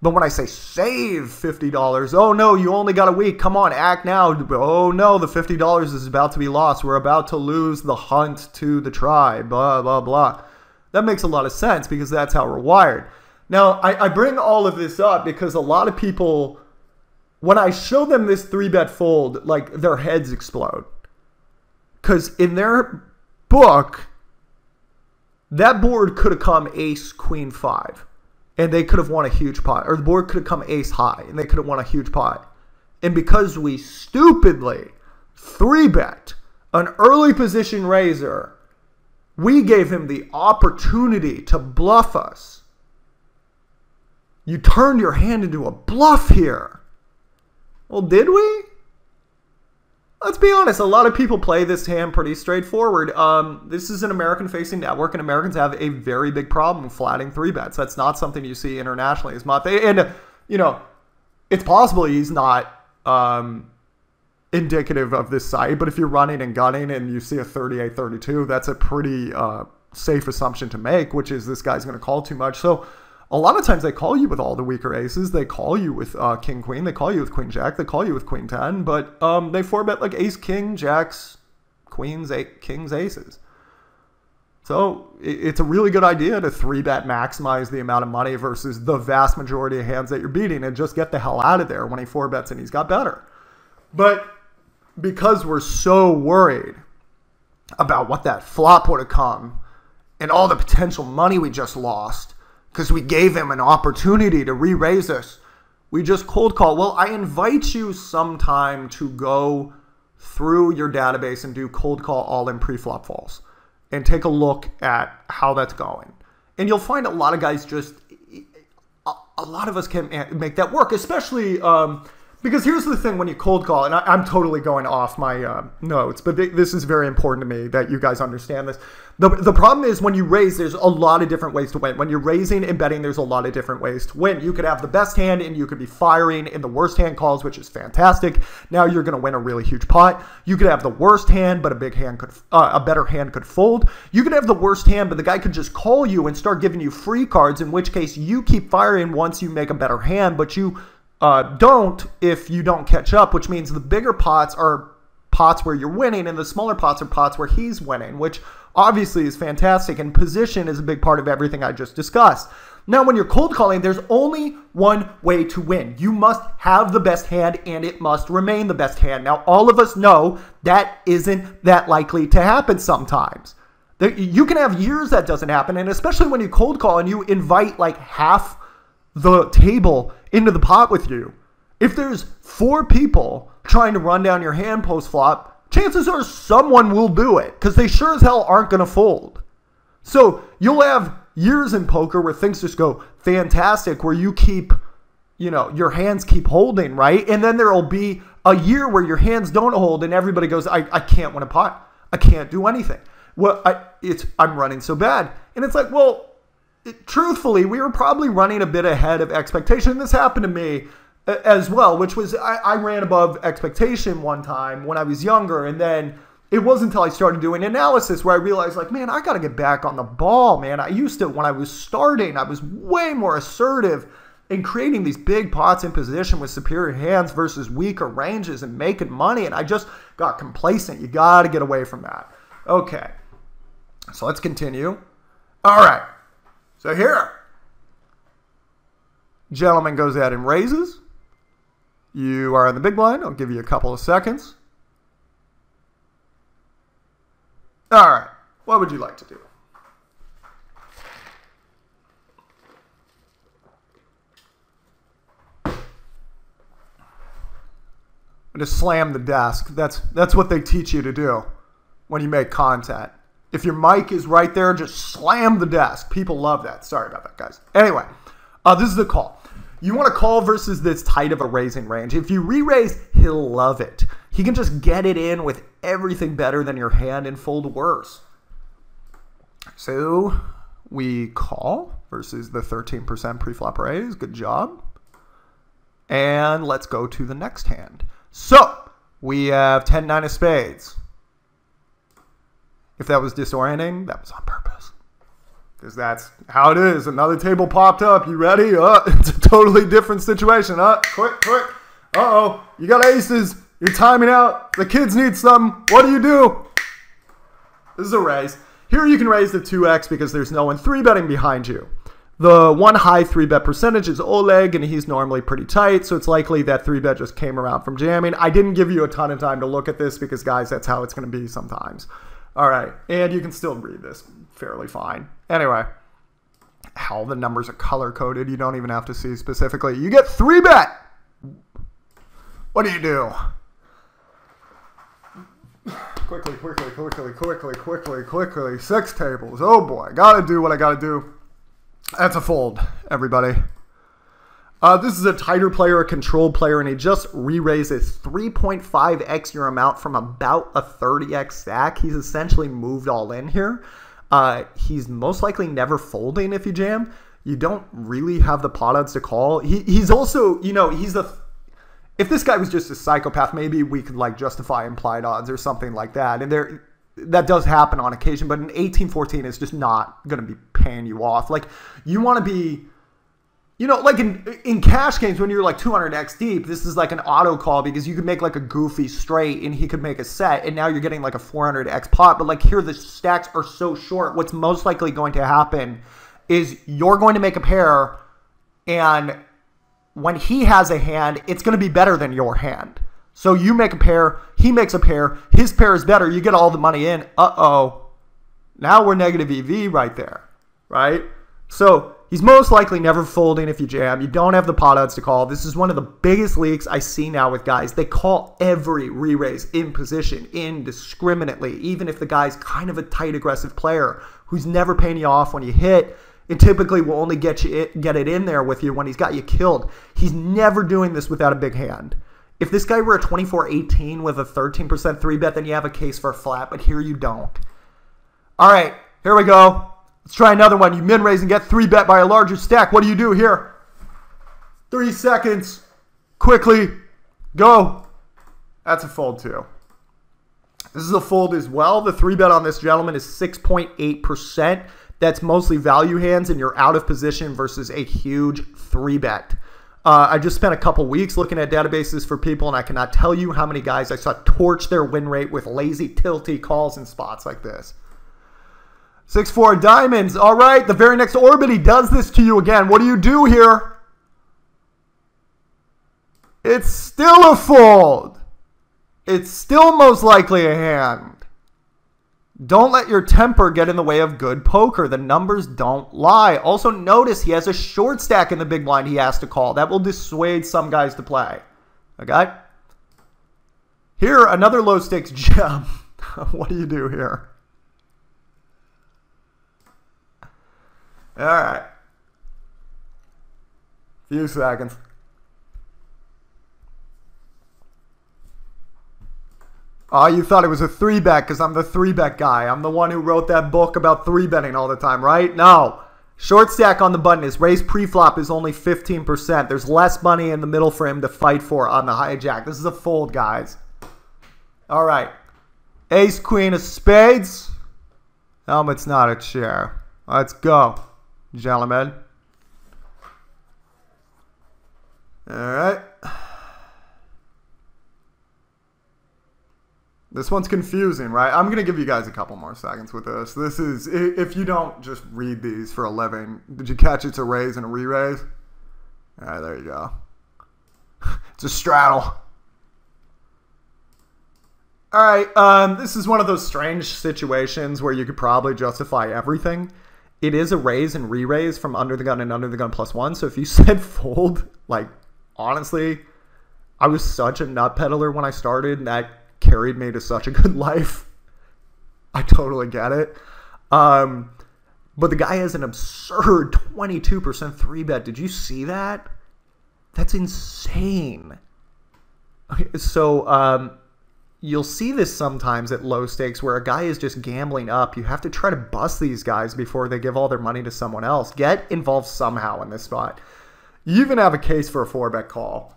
But when I say save fifty dollars, oh no, you only got a week, come on, act now. Oh no, the fifty dollars is about to be lost. We're about to lose the hunt to the tribe, blah, blah, blah. That makes a lot of sense because that's how we're wired. Now, I, I bring all of this up because a lot of people, when I show them this three bet fold, like their heads explode. Because in their book, that board could have come ace, queen, five. And they could have won a huge pot. Or the board could have come ace high and they could have won a huge pot. And because we stupidly three bet an early position raiser, we gave him the opportunity to bluff us. You turned your hand into a bluff here. Well, did we? Let's be honest. A lot of people play this hand pretty straightforward. Um, this is an American-facing network, and Americans have a very big problem flatting three bets. That's not something you see internationally as much. And, you know, it's possible he's not Um, indicative of this site, but if you're running and gunning and you see a thirty-eight thirty-two, that's a pretty uh, safe assumption to make, which is this guy's going to call too much. So a lot of times they call you with all the weaker aces. They call you with uh, king queen. They call you with queen jack. They call you with queen ten. But um, they four bet like ace king, jacks, queens, eight kings, aces. So it's a really good idea to three bet maximize the amount of money versus the vast majority of hands that you're beating, and just get the hell out of there when he four bets and he's got better. But because we're so worried about what that flop would have come and all the potential money we just lost because we gave him an opportunity to re-raise us, we just cold call. Well, I invite you sometime to go through your database and do cold call all in pre-flop falls, and take a look at how that's going. And you'll find a lot of guys just, a lot of us can make that work, especially um, because here's the thing when you cold call, and I, I'm totally going off my uh, notes, but th this is very important to me that you guys understand this. The, the problem is when you raise, there's a lot of different ways to win. When you're raising and betting, there's a lot of different ways to win. You could have the best hand and you could be firing in the worst hand calls, which is fantastic. Now you're going to win a really huge pot. You could have the worst hand, but a big hand could, uh, a better hand could fold. You could have the worst hand, but the guy could just call you and start giving you free cards, in which case you keep firing once you make a better hand, but you uh, don't if you don't catch up, which means the bigger pots are pots where you're winning and the smaller pots are pots where he's winning, which obviously is fantastic, and position is a big part of everything I just discussed. Now, when you're cold calling, there's only one way to win. You must have the best hand, and it must remain the best hand. Now, all of us know that isn't that likely to happen sometimes. You can have years that doesn't happen, and especially when you cold call and you invite like half the table into the pot with you. If there's four people trying to run down your hand post-flop, chances are someone will do it because they sure as hell aren't going to fold. So you'll have years in poker where things just go fantastic, where you keep, you know, your hands keep holding, right? And then there will be a year where your hands don't hold and everybody goes, I, I can't win a pot. I can't do anything. Well, I, it's, I'm running so bad. And it's like, well, it, truthfully, we were probably running a bit ahead of expectation. This happened to me as well, which was I, I ran above expectation one time when I was younger, and then it wasn't until I started doing analysis where I realized, like, man, I got to get back on the ball, man. I used to, when I was starting, I was way more assertive in creating these big pots in position with superior hands versus weaker ranges and making money, and I just got complacent. You got to get away from that. Okay, so let's continue. All right, so here, gentleman goes out and raises. You are in the big blind. I'll give you a couple of seconds. All right. What would you like to do? I just slam the desk. That's, that's what they teach you to do when you make content. If your mic is right there, just slam the desk. People love that. Sorry about that, guys. Anyway, uh, this is the call. You want to call versus this tight of a raising range. If you re-raise, he'll love it. He can just get it in with everything better than your hand and fold worse. So we call versus the thirteen percent pre-flop raise. Good job. And let's go to the next hand. So we have ten nine of spades. If that was disorienting, that was on purpose. Because that's how it is. Another table popped up. You ready? Uh, it's a totally different situation. Uh, quick, quick. Uh-oh. You got aces. You're timing out. The kids need something. What do you do? This is a raise. Here you can raise the two X because there's no one three-betting behind you. The one high three-bet percentage is Oleg, and he's normally pretty tight, so it's likely that three-bet just came around from jamming. I didn't give you a ton of time to look at this because, guys, that's how it's going to be sometimes. All right, and you can still read this fairly fine. Anyway, how the numbers are color-coded. You don't even have to see specifically. You get three-bet. What do you do? Quickly, quickly, quickly, quickly, quickly, quickly. Six tables. Oh, boy. Got to do what I got to do. That's a fold, everybody. Uh, this is a tighter player, a controlled player, and he just re-raises three point five X your amount from about a thirty X stack. He's essentially moved all in here. Uh, he's most likely never folding if you jam. You don't really have the pot odds to call. He, he's also, you know, he's a... If this guy was just a psychopath, maybe we could, like, justify implied odds or something like that. And there, that does happen on occasion, but an eighteen fourteen is just not going to be paying you off. Like, you want to be... You know, like in, in cash games, when you're like two hundred X deep, this is like an auto call because you could make like a goofy straight and he could make a set, and now you're getting like a four hundred X pot. But like here, the stacks are so short. What's most likely going to happen is you're going to make a pair, and when he has a hand, it's going to be better than your hand. So you make a pair, he makes a pair, his pair is better, you get all the money in. Uh-oh, now we're negative E V right there, right? So he's most likely never folding if you jam. You don't have the pot odds to call. This is one of the biggest leaks I see now with guys. They call every re-raise in position indiscriminately, even if the guy's kind of a tight, aggressive player who's never paying you off when you hit. It typically will only get, you it, get it in there with you when he's got you killed. He's never doing this without a big hand. If this guy were a twenty-four eighteen with a thirteen percent three bet, then you have a case for a flat, but here you don't. All right, here we go. Let's try another one. You min-raise and get three bet by a larger stack. What do you do here? Three seconds. Quickly. Go. That's a fold too. This is a fold as well. The three bet on this gentleman is six point eight percent. That's mostly value hands, and you're out of position versus a huge three bet. Uh, I just spent a couple weeks looking at databases for people, and I cannot tell you how many guys I saw torch their win rate with lazy, tilty calls in spots like this. six four diamonds. All right, the very next orbit, he does this to you again. What do you do here? It's still a fold. It's still most likely a hand. Don't let your temper get in the way of good poker. The numbers don't lie. Also, notice he has a short stack in the big blind he has to call. That will dissuade some guys to play. Okay? Here, another low stakes gem. What do you do here? All right. Few seconds. Oh, you thought it was a three bet because I'm the three bet guy. I'm the one who wrote that book about three betting all the time, right? No. Short stack on the button is raise preflop is only fifteen percent. There's less money in the middle for him to fight for on the hijack. This is a fold, guys. All right. Ace, queen of spades. Helmet's not a chair. Let's go, gentlemen. All right. This one's confusing, right? I'm going to give you guys a couple more seconds with this. This is, if you don't just read these for a living, did you catch it's a raise and a re-raise? All right, there you go. It's a straddle. All right, um, this is one of those strange situations where you could probably justify everything. It is a raise and re-raise from under the gun and under the gun plus one. So if you said fold, like, honestly, I was such a nut peddler when I started, and that carried me to such a good life. I totally get it. Um, but the guy has an absurd twenty-two percent three bet. Did you see that? That's insane. Okay, so um, you'll see this sometimes at low stakes where a guy is just gambling up. You have to try to bust these guys before they give all their money to someone else. Get involved somehow in this spot. You even have a case for a four bet call.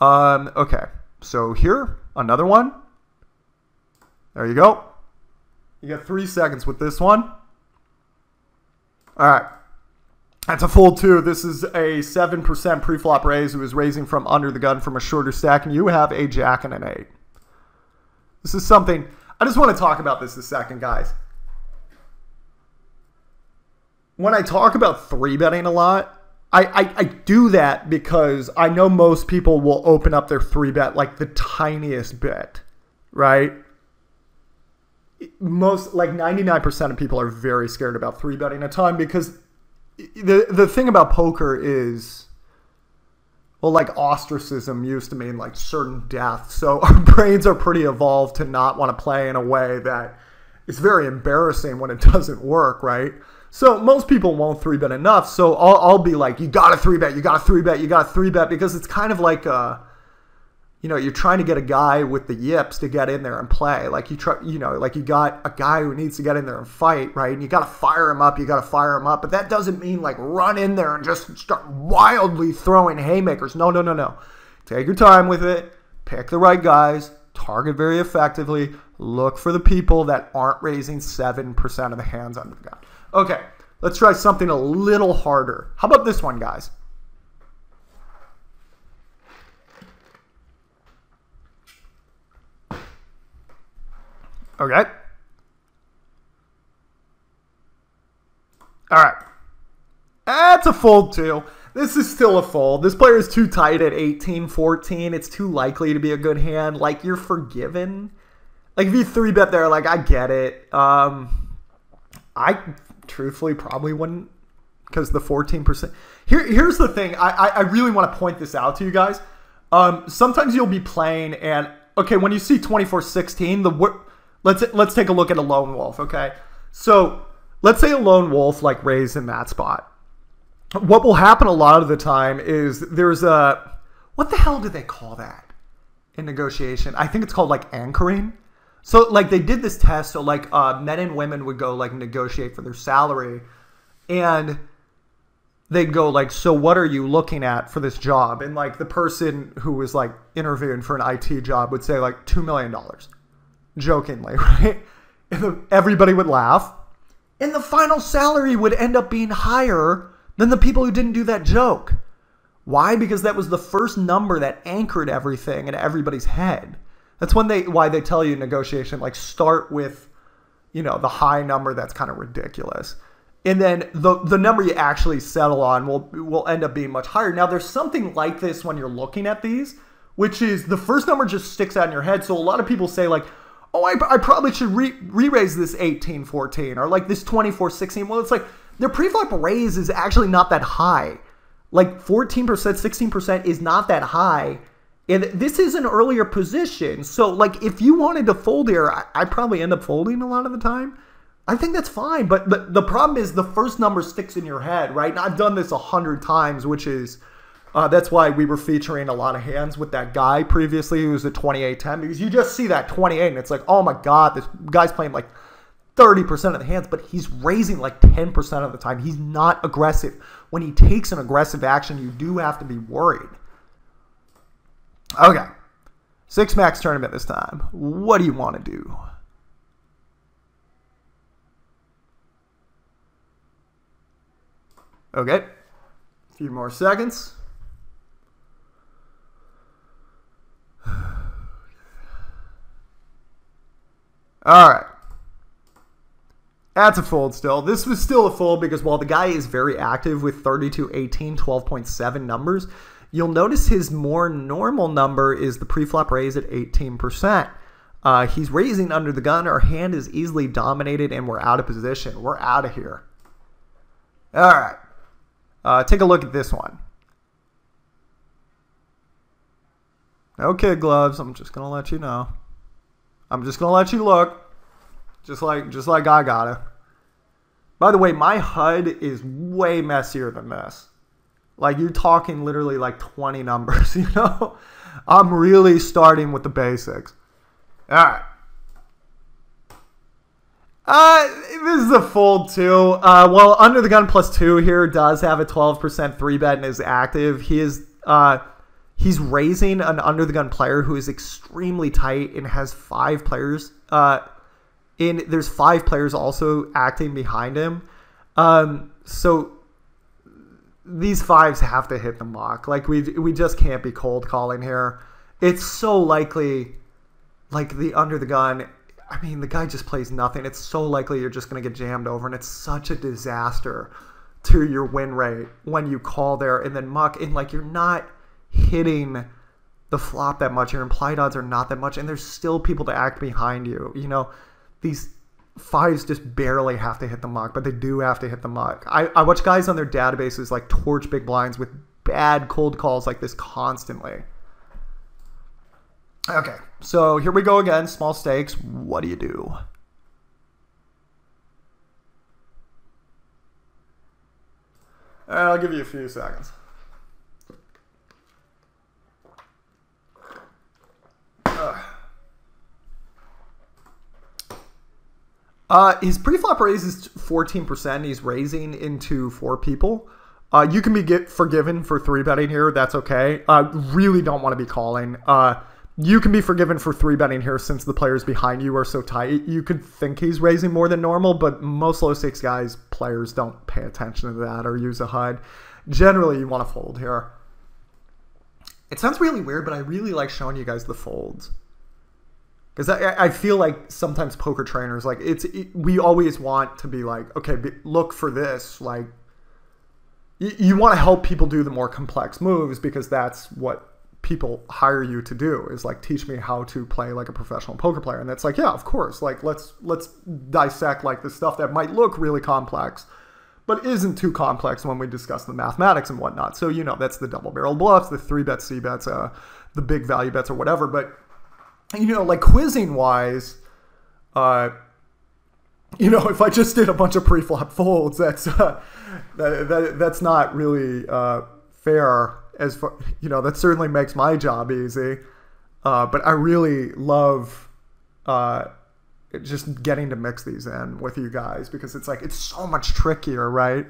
Um, okay. So here, another one. There you go. You got three seconds with this one. All right. That's a fold too. This is a seven percent preflop raise. It was raising from under the gun from a shorter stack, and you have a jack and an eight. This is something, I just want to talk about this a second, guys. When I talk about three betting a lot, I, I, I do that because I know most people will open up their three bet like the tiniest bit, right? Most, like ninety-nine percent of people are very scared about three betting a ton because the, the thing about poker is, well, like ostracism used to mean like certain death. So our brains are pretty evolved to not want to play in a way that is very embarrassing when it doesn't work, right? So most people won't three bet enough, so I'll, I'll be like, you got to three bet, you got to three bet, you got to three bet, because it's kind of like, uh, you know, you're trying to get a guy with the yips to get in there and play. Like you try, you know, like you got a guy who needs to get in there and fight, right? And you got to fire him up, you got to fire him up, but that doesn't mean like run in there and just start wildly throwing haymakers. No, no, no, no. Take your time with it, pick the right guys, target very effectively, look for the people that aren't raising seven percent of the hands under the gun. Okay, Let's try something a little harder. How about this one, guys? Okay. All right. That's a fold, too. This is still a fold. This player is too tight at eighteen, fourteen. It's too likely to be a good hand. Like, you're forgiven. Like, if you three bet there, like, I get it. Um, I truthfully probably wouldn't because the fourteen percent. Here, here's the thing. I, I, I really want to point this out to you guys. Um, sometimes you'll be playing and, okay, when you see twenty-four sixteen, the let's, let's take a look at a lone wolf, okay? So let's say a lone wolf, like, raised in that spot. What will happen a lot of the time is there's a, what the hell do they call that in negotiation? I think it's called like anchoring. So like they did this test. So like uh, men and women would go like negotiate for their salary and they'd go like, so what are you looking at for this job? And like the person who was like interviewing for an I T job would say like two million dollars jokingly, right? And everybody would laugh and the final salary would end up being higher than the people who didn't do that joke. Why? Because that was the first number that anchored everything in everybody's head. That's when they, why they tell you in negotiation, like start with, you know, the high number that's kind of ridiculous. And then the, the number you actually settle on will, will end up being much higher. Now there's something like this when you're looking at these, which is the first number just sticks out in your head. So a lot of people say like, oh, I, I probably should re, re-raise this eighteen fourteen or like this twenty-four sixteen. Well, it's like, their preflop raise is actually not that high. Like fourteen percent, sixteen percent is not that high. And this is an earlier position. So like if you wanted to fold here, I, I probably end up folding a lot of the time. I think that's fine. But the, the problem is the first number sticks in your head, right? And I've done this a hundred times, which is, uh, that's why we were featuring a lot of hands with that guy previously who was a twenty-eight ten. Because you just see that twenty-eight and it's like, oh my God, this guy's playing like thirty percent of the hands, but he's raising like ten percent of the time. He's not aggressive. When he takes an aggressive action, you do have to be worried. Okay. Six max tournament this time. What do you want to do? Okay. A few more seconds. All right. That's a fold still. This was still a fold because while the guy is very active with thirty-two, eighteen, twelve point seven numbers, you'll notice his more normal number is the preflop raise at eighteen percent. Uh, he's raising under the gun. Our hand is easily dominated and we're out of position. We're out of here. All right. Uh, take a look at this one. Okay, gloves. I'm just going to let you know. I'm just going to let you look. Just like, just like I gotta. By the way, my H U D is way messier than this. Like you're talking literally like twenty numbers, you know? I'm really starting with the basics. All right. Uh, this is a fold too. Uh, well, under the gun plus two here does have a twelve percent three bet and is active. He is, uh, he's raising an under the gun player who is extremely tight and has five players, uh, and there's five players also acting behind him. Um, so these fives have to hit the mock. Like we we just can't be cold calling here. It's so likely, like the under the gun, I mean, the guy just plays nothing. It's so likely you're just going to get jammed over. And it's such a disaster to your win rate when you call there and then muck. And like you're not hitting the flop that much. Your implied odds are not that much. And there's still people to act behind you, you know. These fives just barely have to hit the muck, but they do have to hit the muck. I, I watch guys on their databases like torch big blinds with bad cold calls like this constantly. Okay, so here we go again. Small stakes. What do you do? All right, I'll give you a few seconds. Ugh. Uh, his preflop raise is fourteen percent. He's raising into four people. Uh, you can be get forgiven for three betting here. That's okay. Uh, really don't want to be calling. Uh, you can be forgiven for three betting here since the players behind you are so tight. You could think he's raising more than normal, but most low stakes guys, players don't pay attention to that or use a H U D. Generally, you want to fold here. It sounds really weird, but I really like showing you guys the folds. Because I, I feel like sometimes poker trainers, like, it's it, we always want to be like, okay, look for this. Like, you, you want to help people do the more complex moves because that's what people hire you to do, is like, teach me how to play like a professional poker player. And that's like, yeah, of course, like let's let's dissect like the stuff that might look really complex but isn't too complex when we discuss the mathematics and whatnot. So, you know, that's the double barrel bluffs, the three bet C bets, uh the big value bets or whatever. But, you know, like, quizzing wise, uh you know, if I just did a bunch of pre-flop folds, that's uh, that, that that's not really uh fair. As far, you know, that certainly makes my job easy, uh, but I really love uh, just getting to mix these in with you guys, because it's like, it's so much trickier, right?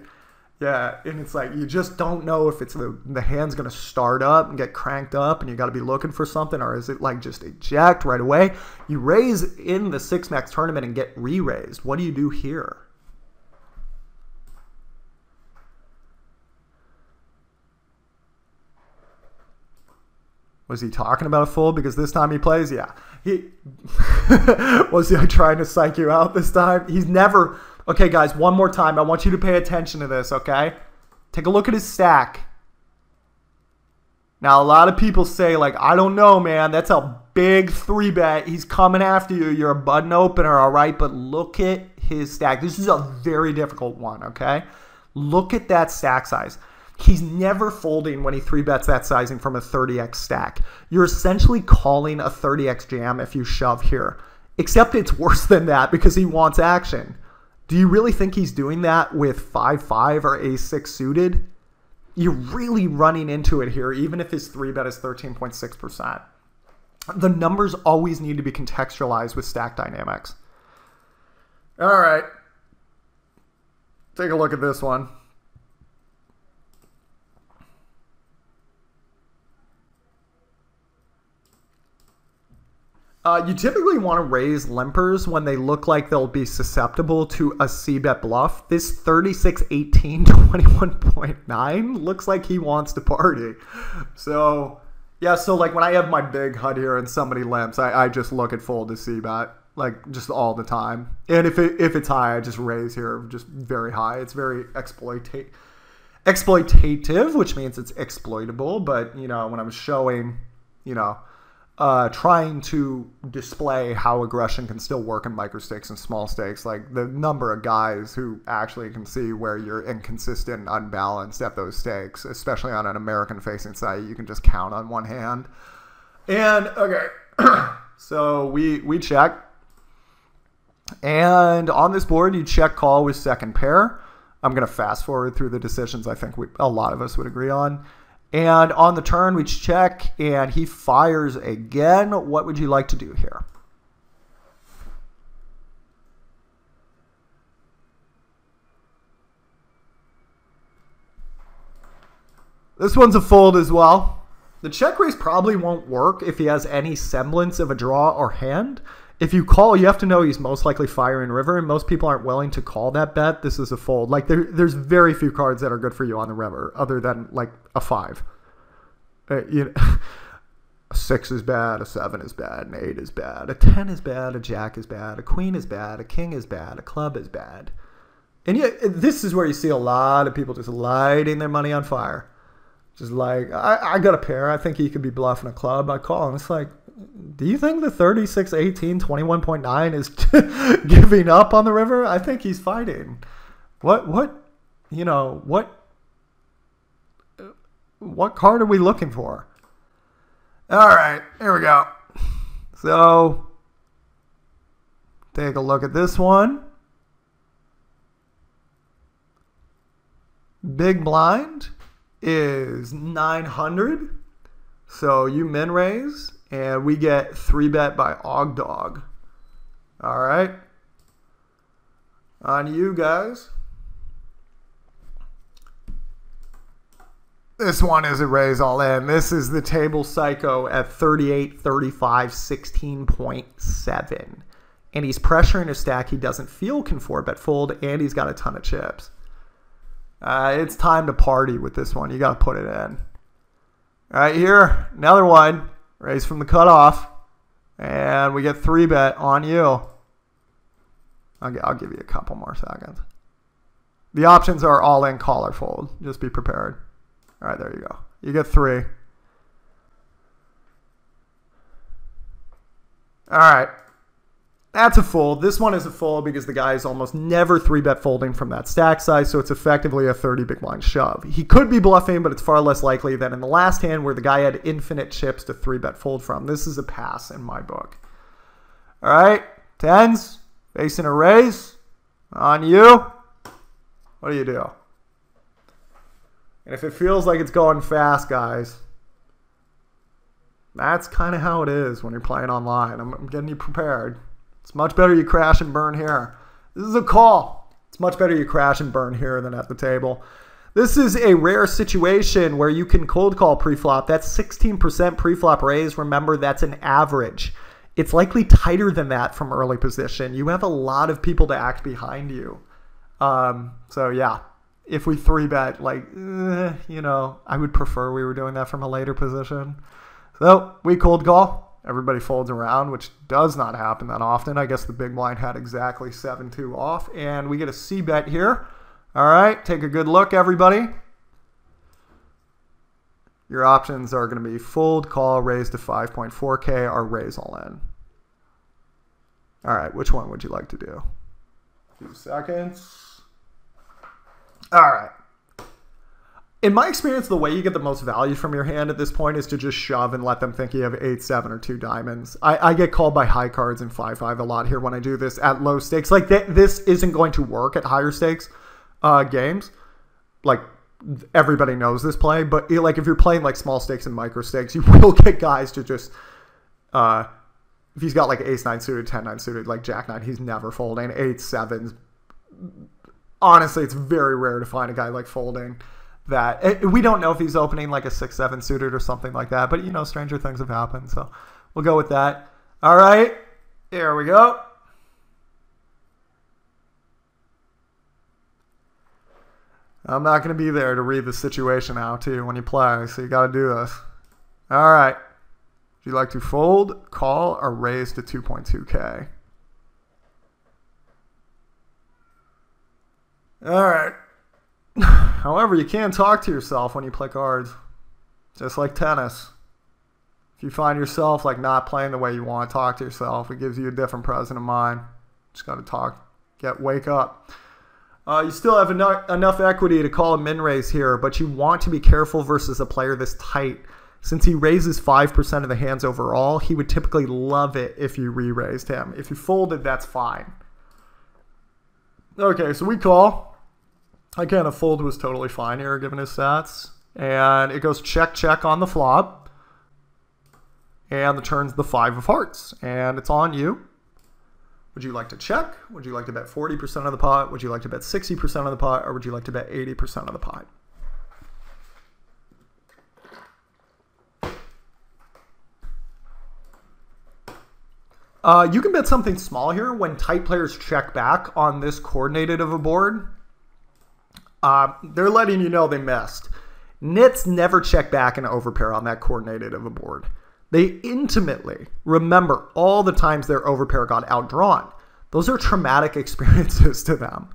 Yeah, and it's like, you just don't know if it's the, the hand's going to start up and get cranked up and you got to be looking for something, or is it like just eject right away? You raise in the six max tournament and get re-raised. What do you do here? Was he talking about a fold? Because this time he plays, yeah. He was he trying to psych you out this time? He's never... Okay, guys, one more time. I want you to pay attention to this, okay? Take a look at his stack. Now, a lot of people say, like, I don't know, man. That's a big three bet. He's coming after you. You're a button opener, all right? But look at his stack. This is a very difficult one, okay? Look at that stack size. He's never folding when he three bets that sizing from a thirty X stack. You're essentially calling a thirty X jam if you shove here, except it's worse than that because he wants action. Do you really think he's doing that with five five or ace six suited? You're really running into it here, even if his three bet is thirteen point six percent. The numbers always need to be contextualized with stack dynamics. All right. Take a look at this one. Uh, you typically want to raise limpers when they look like they'll be susceptible to a C-bet bluff. This thirty-six, eighteen, twenty-one point nine looks like he wants to party. So, yeah, so like when I have my big H U D here and somebody limps, I, I just look at fold to C-bet, like, just all the time. And if it, if it's high, I just raise here, just very high. It's very exploita- exploitative, which means it's exploitable. But, you know, when I'm showing, you know... Uh, trying to display how aggression can still work in micro stakes and small stakes, like the number of guys who actually can see where you're inconsistent and unbalanced at those stakes, especially on an American facing site, you can just count on one hand. And okay, so we we check, and on this board you check call with second pair. I'm gonna fast forward through the decisions I think we, a lot of us would agree on. And on the turn, we check, and he fires again. What would you like to do here? This one's a fold as well. The check raise probably won't work if he has any semblance of a draw or hand. If you call, you have to know he's most likely firing river, and most people aren't willing to call that bet. This is a fold. Like, there, there's very few cards that are good for you on the river, other than, like, a five. Uh, you know, a six is bad, a seven is bad, an eight is bad, a ten is bad, a jack is bad, a queen is bad, a king is bad, a club is bad. And yet, this is where you see a lot of people just lighting their money on fire. Just like, I, I got a pair. I think he could be bluffing a club. I call, and it's like, do you think the thirty-six, eighteen, twenty-one point nine is giving up on the river? I think he's fighting. What, what, you know, what, what card are we looking for? All right, here we go. So, take a look at this one. Big blind is nine hundred. So, you min raise. And we get three bet by Og Dog. All right. On you guys. This one is a raise all in. This is the table psycho at thirty-eight, thirty-five, sixteen point seven. And he's pressuring a stack he doesn't feel can four bet fold, and he's got a ton of chips. Uh, it's time to party with this one. You got to put it in. All right, here, another one. Raise from the cutoff. And we get three bet on you. I'll, I'll give you a couple more seconds. The options are all in, call, or fold. Just be prepared. All right, there you go. You get three. All right. That's a fold. This one is a fold because the guy is almost never three bet folding from that stack size, so it's effectively a thirty big blind shove. He could be bluffing, but it's far less likely than in the last hand where the guy had infinite chips to three bet fold from. This is a pass in my book. All right, tens, facing a raise, on you. What do you do? And if it feels like it's going fast, guys, that's kind of how it is when you're playing online. I'm, I'm getting you prepared. It's much better you crash and burn here. This is a call. It's much better you crash and burn here than at the table. This is a rare situation where you can cold call preflop. That's sixteen percent preflop raise. Remember, that's an average. It's likely tighter than that from early position. You have a lot of people to act behind you. Um, so yeah, if we three bet, like, eh, you know, I would prefer we were doing that from a later position. So we cold call. Everybody folds around, which does not happen that often. I guess the big blind had exactly seven two off. And we get a C bet here. All right, take a good look, everybody. Your options are going to be fold, call, raise to five point four K, or raise all in. All right, which one would you like to do? Two seconds. All right. In my experience, the way you get the most value from your hand at this point is to just shove and let them think you have eight seven or two diamonds. I, I get called by high cards and five five a lot here when I do this at low stakes. Like, th this isn't going to work at higher stakes uh, games. Like, everybody knows this play. But, it, like, if you're playing, like, small stakes and micro stakes, you will get guys to just... Uh, if he's got, like, ace nine suited, ten nine suited, like, jack nine, he's never folding. eight sevens. Honestly, it's very rare to find a guy, like, folding. That it, we don't know if he's opening like a six seven suited or something like that, but you know, stranger things have happened, so we'll go with that. All right, here we go. I'm not going to be there to read the situation out to you when you play, so you got to do this. All right, would you like to fold, call, or raise to two point two K? All right. However, you can talk to yourself when you play cards, just like tennis. If you find yourself like not playing the way you want, talk to yourself. It gives you a different presence of mind. Just got to talk, get wake up. Uh, you still have enough, enough equity to call a min raise here, but you want to be careful versus a player this tight. Since he raises five percent of the hands overall, he would typically love it if you re-raised him. If you folded, that's fine. Okay, so we call. Again, a fold was totally fine here, given his stats. And it goes check, check on the flop. And the turn's the five of hearts. And it's on you. Would you like to check? Would you like to bet forty percent of the pot? Would you like to bet sixty percent of the pot? Or would you like to bet eighty percent of the pot? Uh, you can bet something small here when tight players check back on this coordinated of a board. Uh, they're letting you know they missed. Nits never check back and overpair on that coordinated of a board. They intimately remember all the times their overpair got outdrawn. Those are traumatic experiences to them.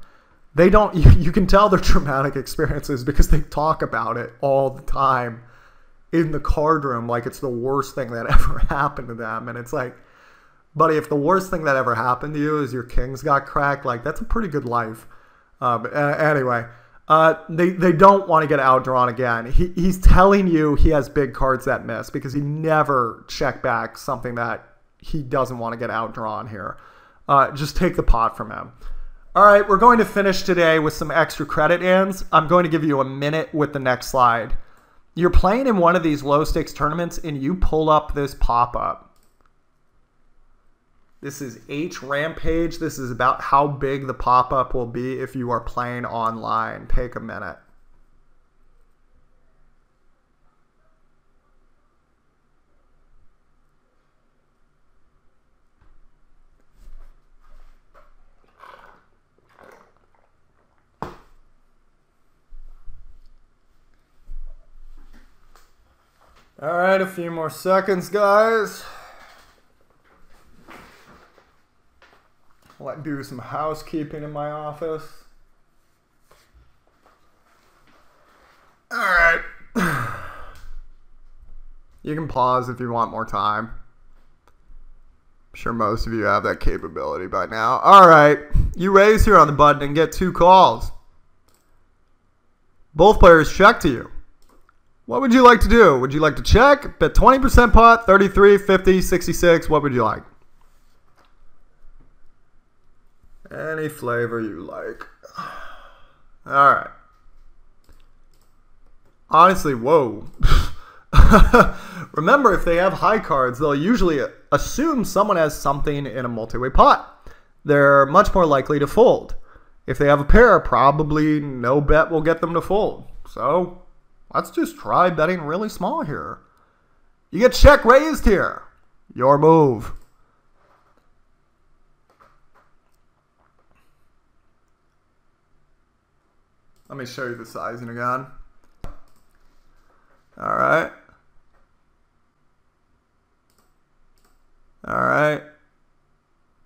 They don't, you, you can tell they're traumatic experiences because they talk about it all the time in the card room like it's the worst thing that ever happened to them. And it's like, buddy, if the worst thing that ever happened to you is your kings got cracked, like that's a pretty good life. Uh, but uh, anyway... Uh, they, they don't want to get outdrawn again. He, he's telling you he has big cards that miss because he never checked back something that he doesn't want to get outdrawn here. Uh, just take the pot from him. All right, we're going to finish today with some extra credit ends. I'm going to give you a minute with the next slide. You're playing in one of these low-stakes tournaments, and you pull up this pop-up. This is H Rampage. This is about how big the pop-up will be if you are playing online. Take a minute. All right, a few more seconds, guys. I'll do some housekeeping in my office. All right. You can pause if you want more time. I'm sure most of you have that capability by now. All right. You raise here on the button and get two calls. Both players check to you. What would you like to do? Would you like to check? Bet twenty percent pot, thirty-three, fifty, sixty-six. What would you like? Any flavor you like. All right. Honestly, whoa. Remember, if they have high cards, they'll usually assume someone has something in a multi-way pot. They're much more likely to fold. If they have a pair, probably no bet will get them to fold. So let's just try betting really small here. You get check raised here. Your move. Let me show you the sizing again. All right. All right.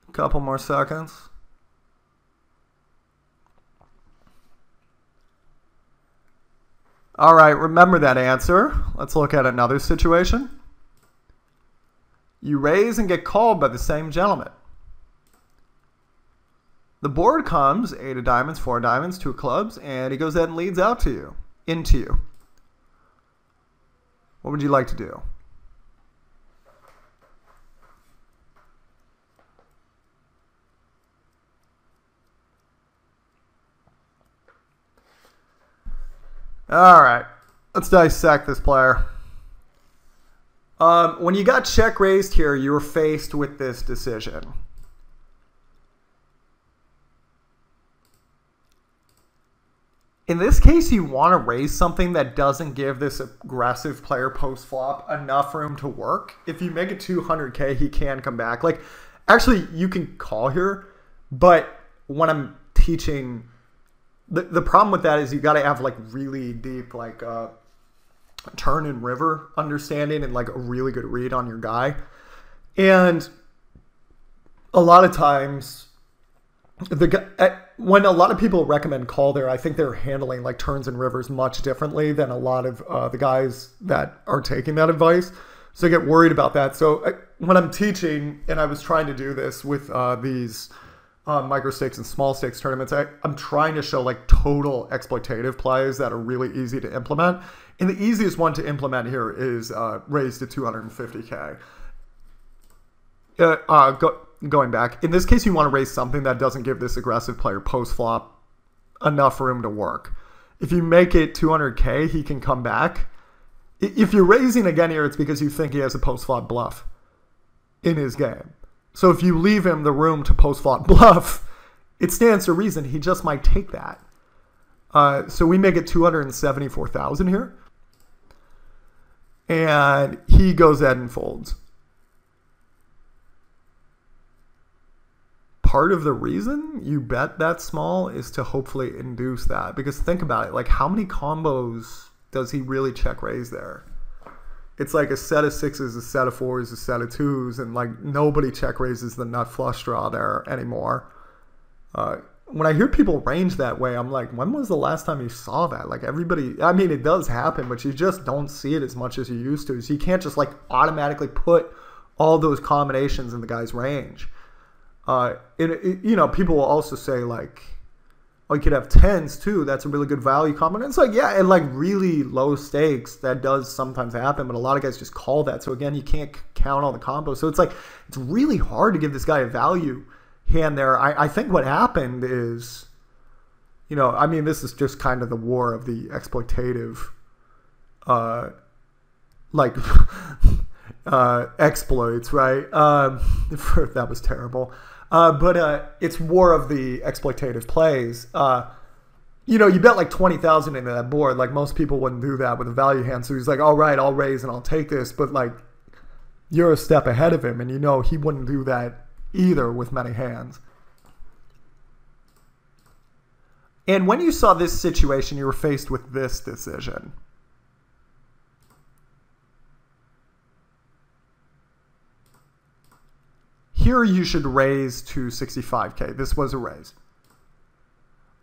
A couple more seconds. All right, remember that answer. Let's look at another situation. You raise and get called by the same gentleman. The board comes, eight of diamonds, four of diamonds, two of clubs, and he goes ahead and leads out to you, into you. What would you like to do? All right, let's dissect this player. Um, when you got check raised here, you were faced with this decision. In this case, you want to raise something that doesn't give this aggressive player post-flop enough room to work. If you make it two hundred K, he can come back. Like, actually, you can call here, but when I'm teaching... The, the problem with that is you got to have like really deep like uh, turn and river understanding and like a really good read on your guy. And a lot of times, the at, when a lot of people recommend call there, I think they're handling like turns and rivers much differently than a lot of uh, the guys that are taking that advice. So I get worried about that. So I, when I'm teaching, and I was trying to do this with uh, these... Uh, micro stakes and small stakes tournaments, I, I'm trying to show like total exploitative plays that are really easy to implement. And the easiest one to implement here is uh, raised to two hundred fifty K. Uh, uh, go, going back, in this case, you want to raise something that doesn't give this aggressive player post-flop enough room to work. If you make it two hundred K, he can come back. If you're raising again here, it's because you think he has a post-flop bluff in his game. So if you leave him the room to post-flop bluff, it stands to reason he just might take that. Uh, so we make it two hundred seventy-four thousand here. And he goes ahead and folds. Part of the reason you bet that small is to hopefully induce that. Because think about it, like how many combos does he really check raise there? It's like a set of sixes, a set of fours, a set of twos, and like nobody check raises the nut flush draw there anymore. Uh, when I hear people range that way, I'm like, when was the last time you saw that? Like everybody, I mean, it does happen, but you just don't see it as much as you used to. So you can't just like automatically put all those combinations in the guy's range. Uh, it, it, you know, people will also say like, oh, you could have tens too. That's a really good value combo. And it's like, yeah, and like really low stakes, that does sometimes happen, but a lot of guys just call that. So again, you can't count all the combos. So it's like, it's really hard to give this guy a value hand there. I, I think what happened is, you know, I mean, this is just kind of the war of the exploitative, uh, like, uh, exploits, right? Um, that was terrible. Uh, but uh, it's war of the exploitative plays. Uh, you know, you bet like twenty thousand into that board. Like most people wouldn't do that with a value hand. So he's like, all right, I'll raise and I'll take this. But like you're a step ahead of him. And you know he wouldn't do that either with many hands. And when you saw this situation, you were faced with this decision. here you should raise to sixty-five K. This was a raise.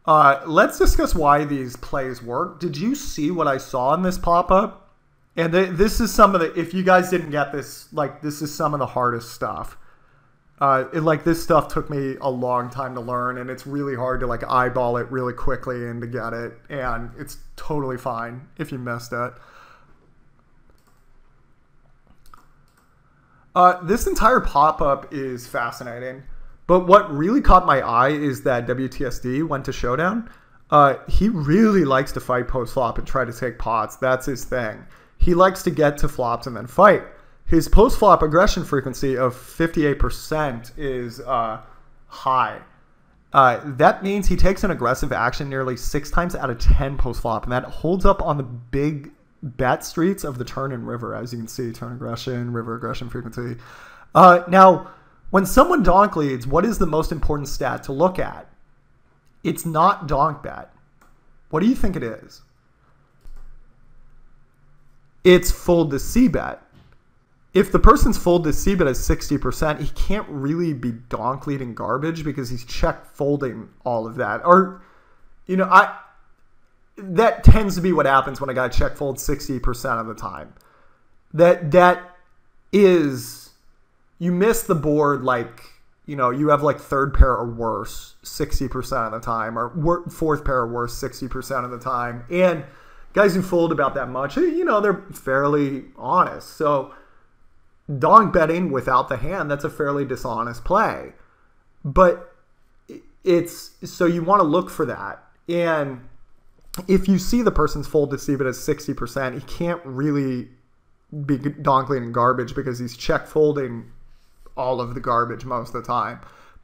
Uh, let's discuss why these plays work. Did you see what I saw in this pop-up? And th this is some of the, if you guys didn't get this, like this is some of the hardest stuff. Uh, it, like this stuff took me a long time to learn, and it's really hard to like eyeball it really quickly and to get it. And it's totally fine if you missed it. Uh, this entire pop-up is fascinating. But what really caught my eye is that W T S D went to showdown. Uh, he really likes to fight post-flop and try to take pots. That's his thing. He likes to get to flops and then fight. His post-flop aggression frequency of fifty-eight percent is uh, high. Uh, that means he takes an aggressive action nearly six times out of ten post-flop, and that holds up on the big bet streets of the turn and river, as you can see, turn aggression, river aggression frequency. Uh, now, when someone donk leads, what is the most important stat to look at? It's not donk bet. What do you think it is? It's fold to C bet. If the person's fold to C bet is sixty percent, he can't really be donk leading garbage because he's check folding all of that. Or, you know, I that tends to be what happens when a guy check folds sixty percent of the time. That that is. You miss the board like, you know, you have like third pair or worse sixty percent of the time, or fourth pair or worse sixty percent of the time. And guys who fold about that much, you know, they're fairly honest. So donk betting without the hand, that's a fairly dishonest play. But it's, so you want to look for that. And if you see the person's fold to see it as sixty percent, he can't really be donk leading garbage because he's check folding all of the garbage most of the time.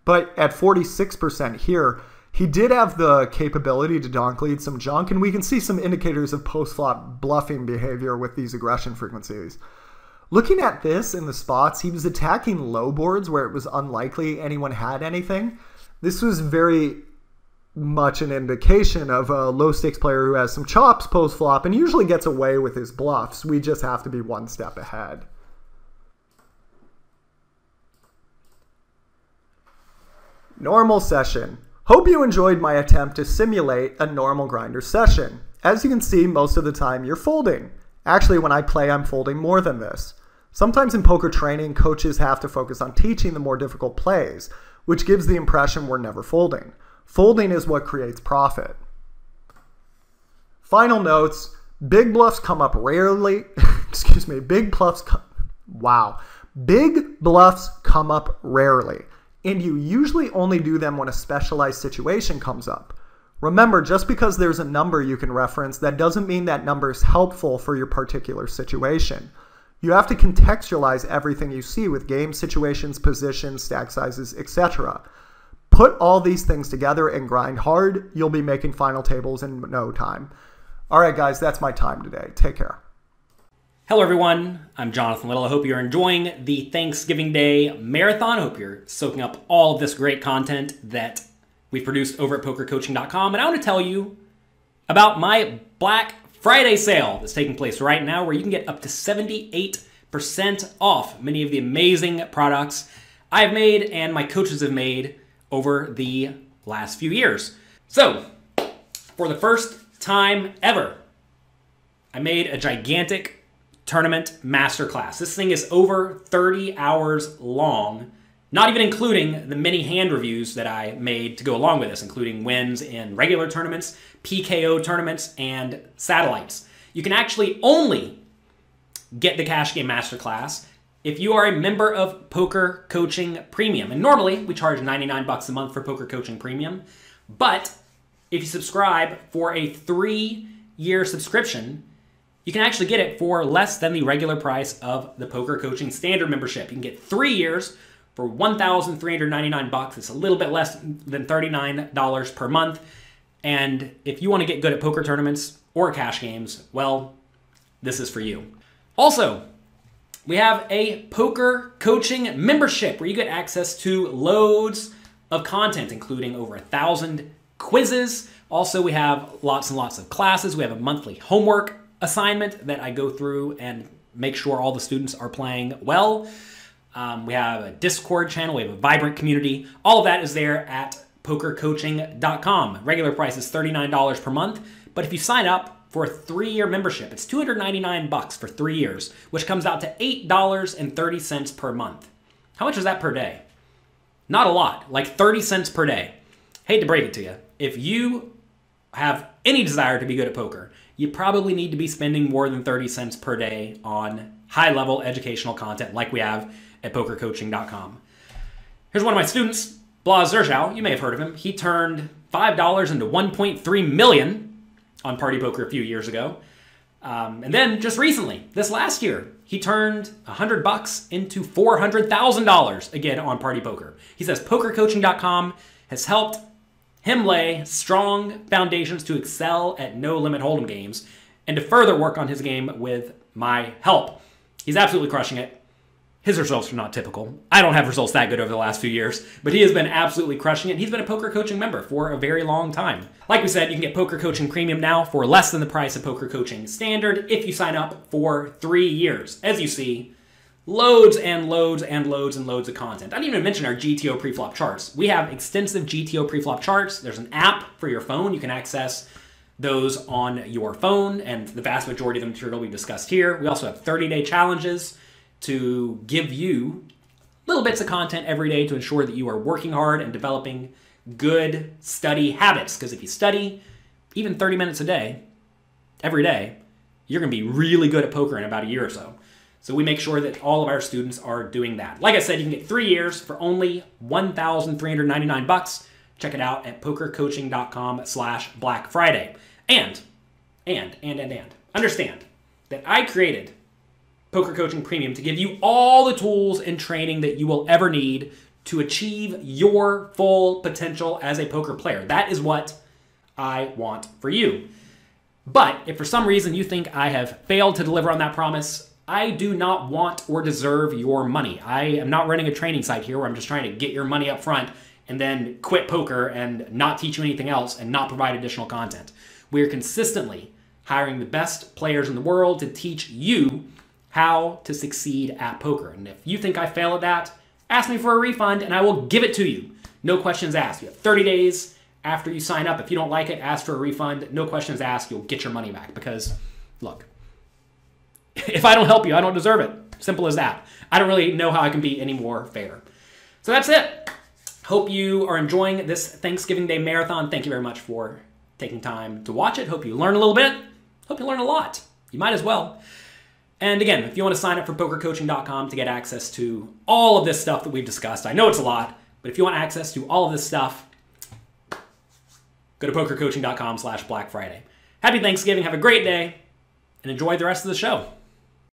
But at forty-six percent here, he did have the capability to donk lead some junk, and we can see some indicators of post-flop bluffing behavior with these aggression frequencies. Looking at this in the spots, he was attacking low boards where it was unlikely anyone had anything. This was very much an indication of a low-stakes player who has some chops post-flop and usually gets away with his bluffs. We just have to be one step ahead. Normal session. Hope you enjoyed my attempt to simulate a normal grinder session. As you can see, most of the time you're folding. Actually, when I play, I'm folding more than this. Sometimes in poker training, coaches have to focus on teaching the more difficult plays, which gives the impression we're never folding. Folding is what creates profit. Final notes. Big bluffs come up rarely. Excuse me. Big bluffs come... Wow. Big bluffs come up rarely. And you usually only do them when a specialized situation comes up. Remember, just because there's a number you can reference, that doesn't mean that number is helpful for your particular situation. You have to contextualize everything you see with game situations, positions, stack sizes, et cetera. Put all these things together and grind hard. You'll be making final tables in no time. All right, guys, that's my time today. Take care. Hello, everyone. I'm Jonathan Little. I hope you're enjoying the Thanksgiving Day Marathon. I hope you're soaking up all of this great content that we've produced over at poker coaching dot com. And I want to tell you about my Black Friday sale that's taking place right now, where you can get up to seventy-eight percent off many of the amazing products I've made and my coaches have made over the last few years. So, for the first time ever, I made a gigantic tournament masterclass. This thing is over thirty hours long, not even including the many hand reviews that I made to go along with this, including wins in regular tournaments, P K O tournaments, and satellites. You can actually only get the Cash Game Masterclass if you are a member of Poker Coaching Premium. And normally we charge ninety-nine bucks a month for Poker Coaching Premium, but if you subscribe for a three-year subscription, you can actually get it for less than the regular price of the Poker Coaching Standard membership. You can get three years for one thousand three hundred ninety-nine bucks. It's a little bit less than thirty-nine dollars per month. And if you want to get good at poker tournaments or cash games, well, this is for you. Also, we have a poker coaching membership where you get access to loads of content, including over a thousand quizzes. Also, we have lots and lots of classes. We have a monthly homework assignment that I go through and make sure all the students are playing well. Um, we have a Discord channel. We have a vibrant community. All of that is there at poker coaching dot com. Regular price is thirty-nine dollars per month. But if you sign up for a three-year membership, it's two hundred ninety-nine dollars for three years, which comes out to eight dollars and thirty cents per month. How much is that per day? Not a lot, like thirty cents per day. Hate to break it to you. If you have any desire to be good at poker, you probably need to be spending more than thirty cents per day on high-level educational content like we have at poker coaching dot com. Here's one of my students, Blaz Zerzhau. You may have heard of him. He turned five dollars into one point three million dollars on Party Poker a few years ago. Um, and then just recently, this last year, he turned one hundred bucks into four hundred thousand dollars again on Party Poker. He says poker coaching dot com has helped him lay strong foundations to excel at no-limit hold'em games and to further work on his game with my help. He's absolutely crushing it. His results are not typical. I don't have results that good over the last few years, but he has been absolutely crushing it. He's been a poker coaching member for a very long time. Like we said, you can get Poker Coaching Premium now for less than the price of Poker Coaching Standard if you sign up for three years. As you see, loads and loads and loads and loads of content. I didn't even mention our G T O preflop charts. We have extensive G T O preflop charts. There's an app for your phone. You can access those on your phone, and the vast majority of the material we discussed here. We also have thirty-day challenges to give you little bits of content every day to ensure that you are working hard and developing good study habits. Because if you study even thirty minutes a day, every day, you're going to be really good at poker in about a year or so. So we make sure that all of our students are doing that. Like I said, you can get three years for only one thousand three hundred ninety-nine dollars. Check it out at poker coaching dot com slash Black Friday. And, and, and, and, and, understand that I created Poker Coaching Premium to give you all the tools and training that you will ever need to achieve your full potential as a poker player. That is what I want for you. But if for some reason you think I have failed to deliver on that promise, I do not want or deserve your money. I am not running a training site here where I'm just trying to get your money up front and then quit poker and not teach you anything else and not provide additional content. We are consistently hiring the best players in the world to teach you how to succeed at poker. And if you think I fail at that, ask me for a refund and I will give it to you. No questions asked. You have thirty days after you sign up. If you don't like it, ask for a refund. No questions asked. You'll get your money back because, look, if I don't help you, I don't deserve it. Simple as that. I don't really know how I can be any more fair. So that's it. Hope you are enjoying this Thanksgiving Day marathon. Thank you very much for taking time to watch it. Hope you learn a little bit. Hope you learn a lot. You might as well. And again, if you want to sign up for poker coaching dot com to get access to all of this stuff that we've discussed, I know it's a lot, but if you want access to all of this stuff, go to poker coaching dot com slash Black Friday. Happy Thanksgiving, have a great day, and enjoy the rest of the show.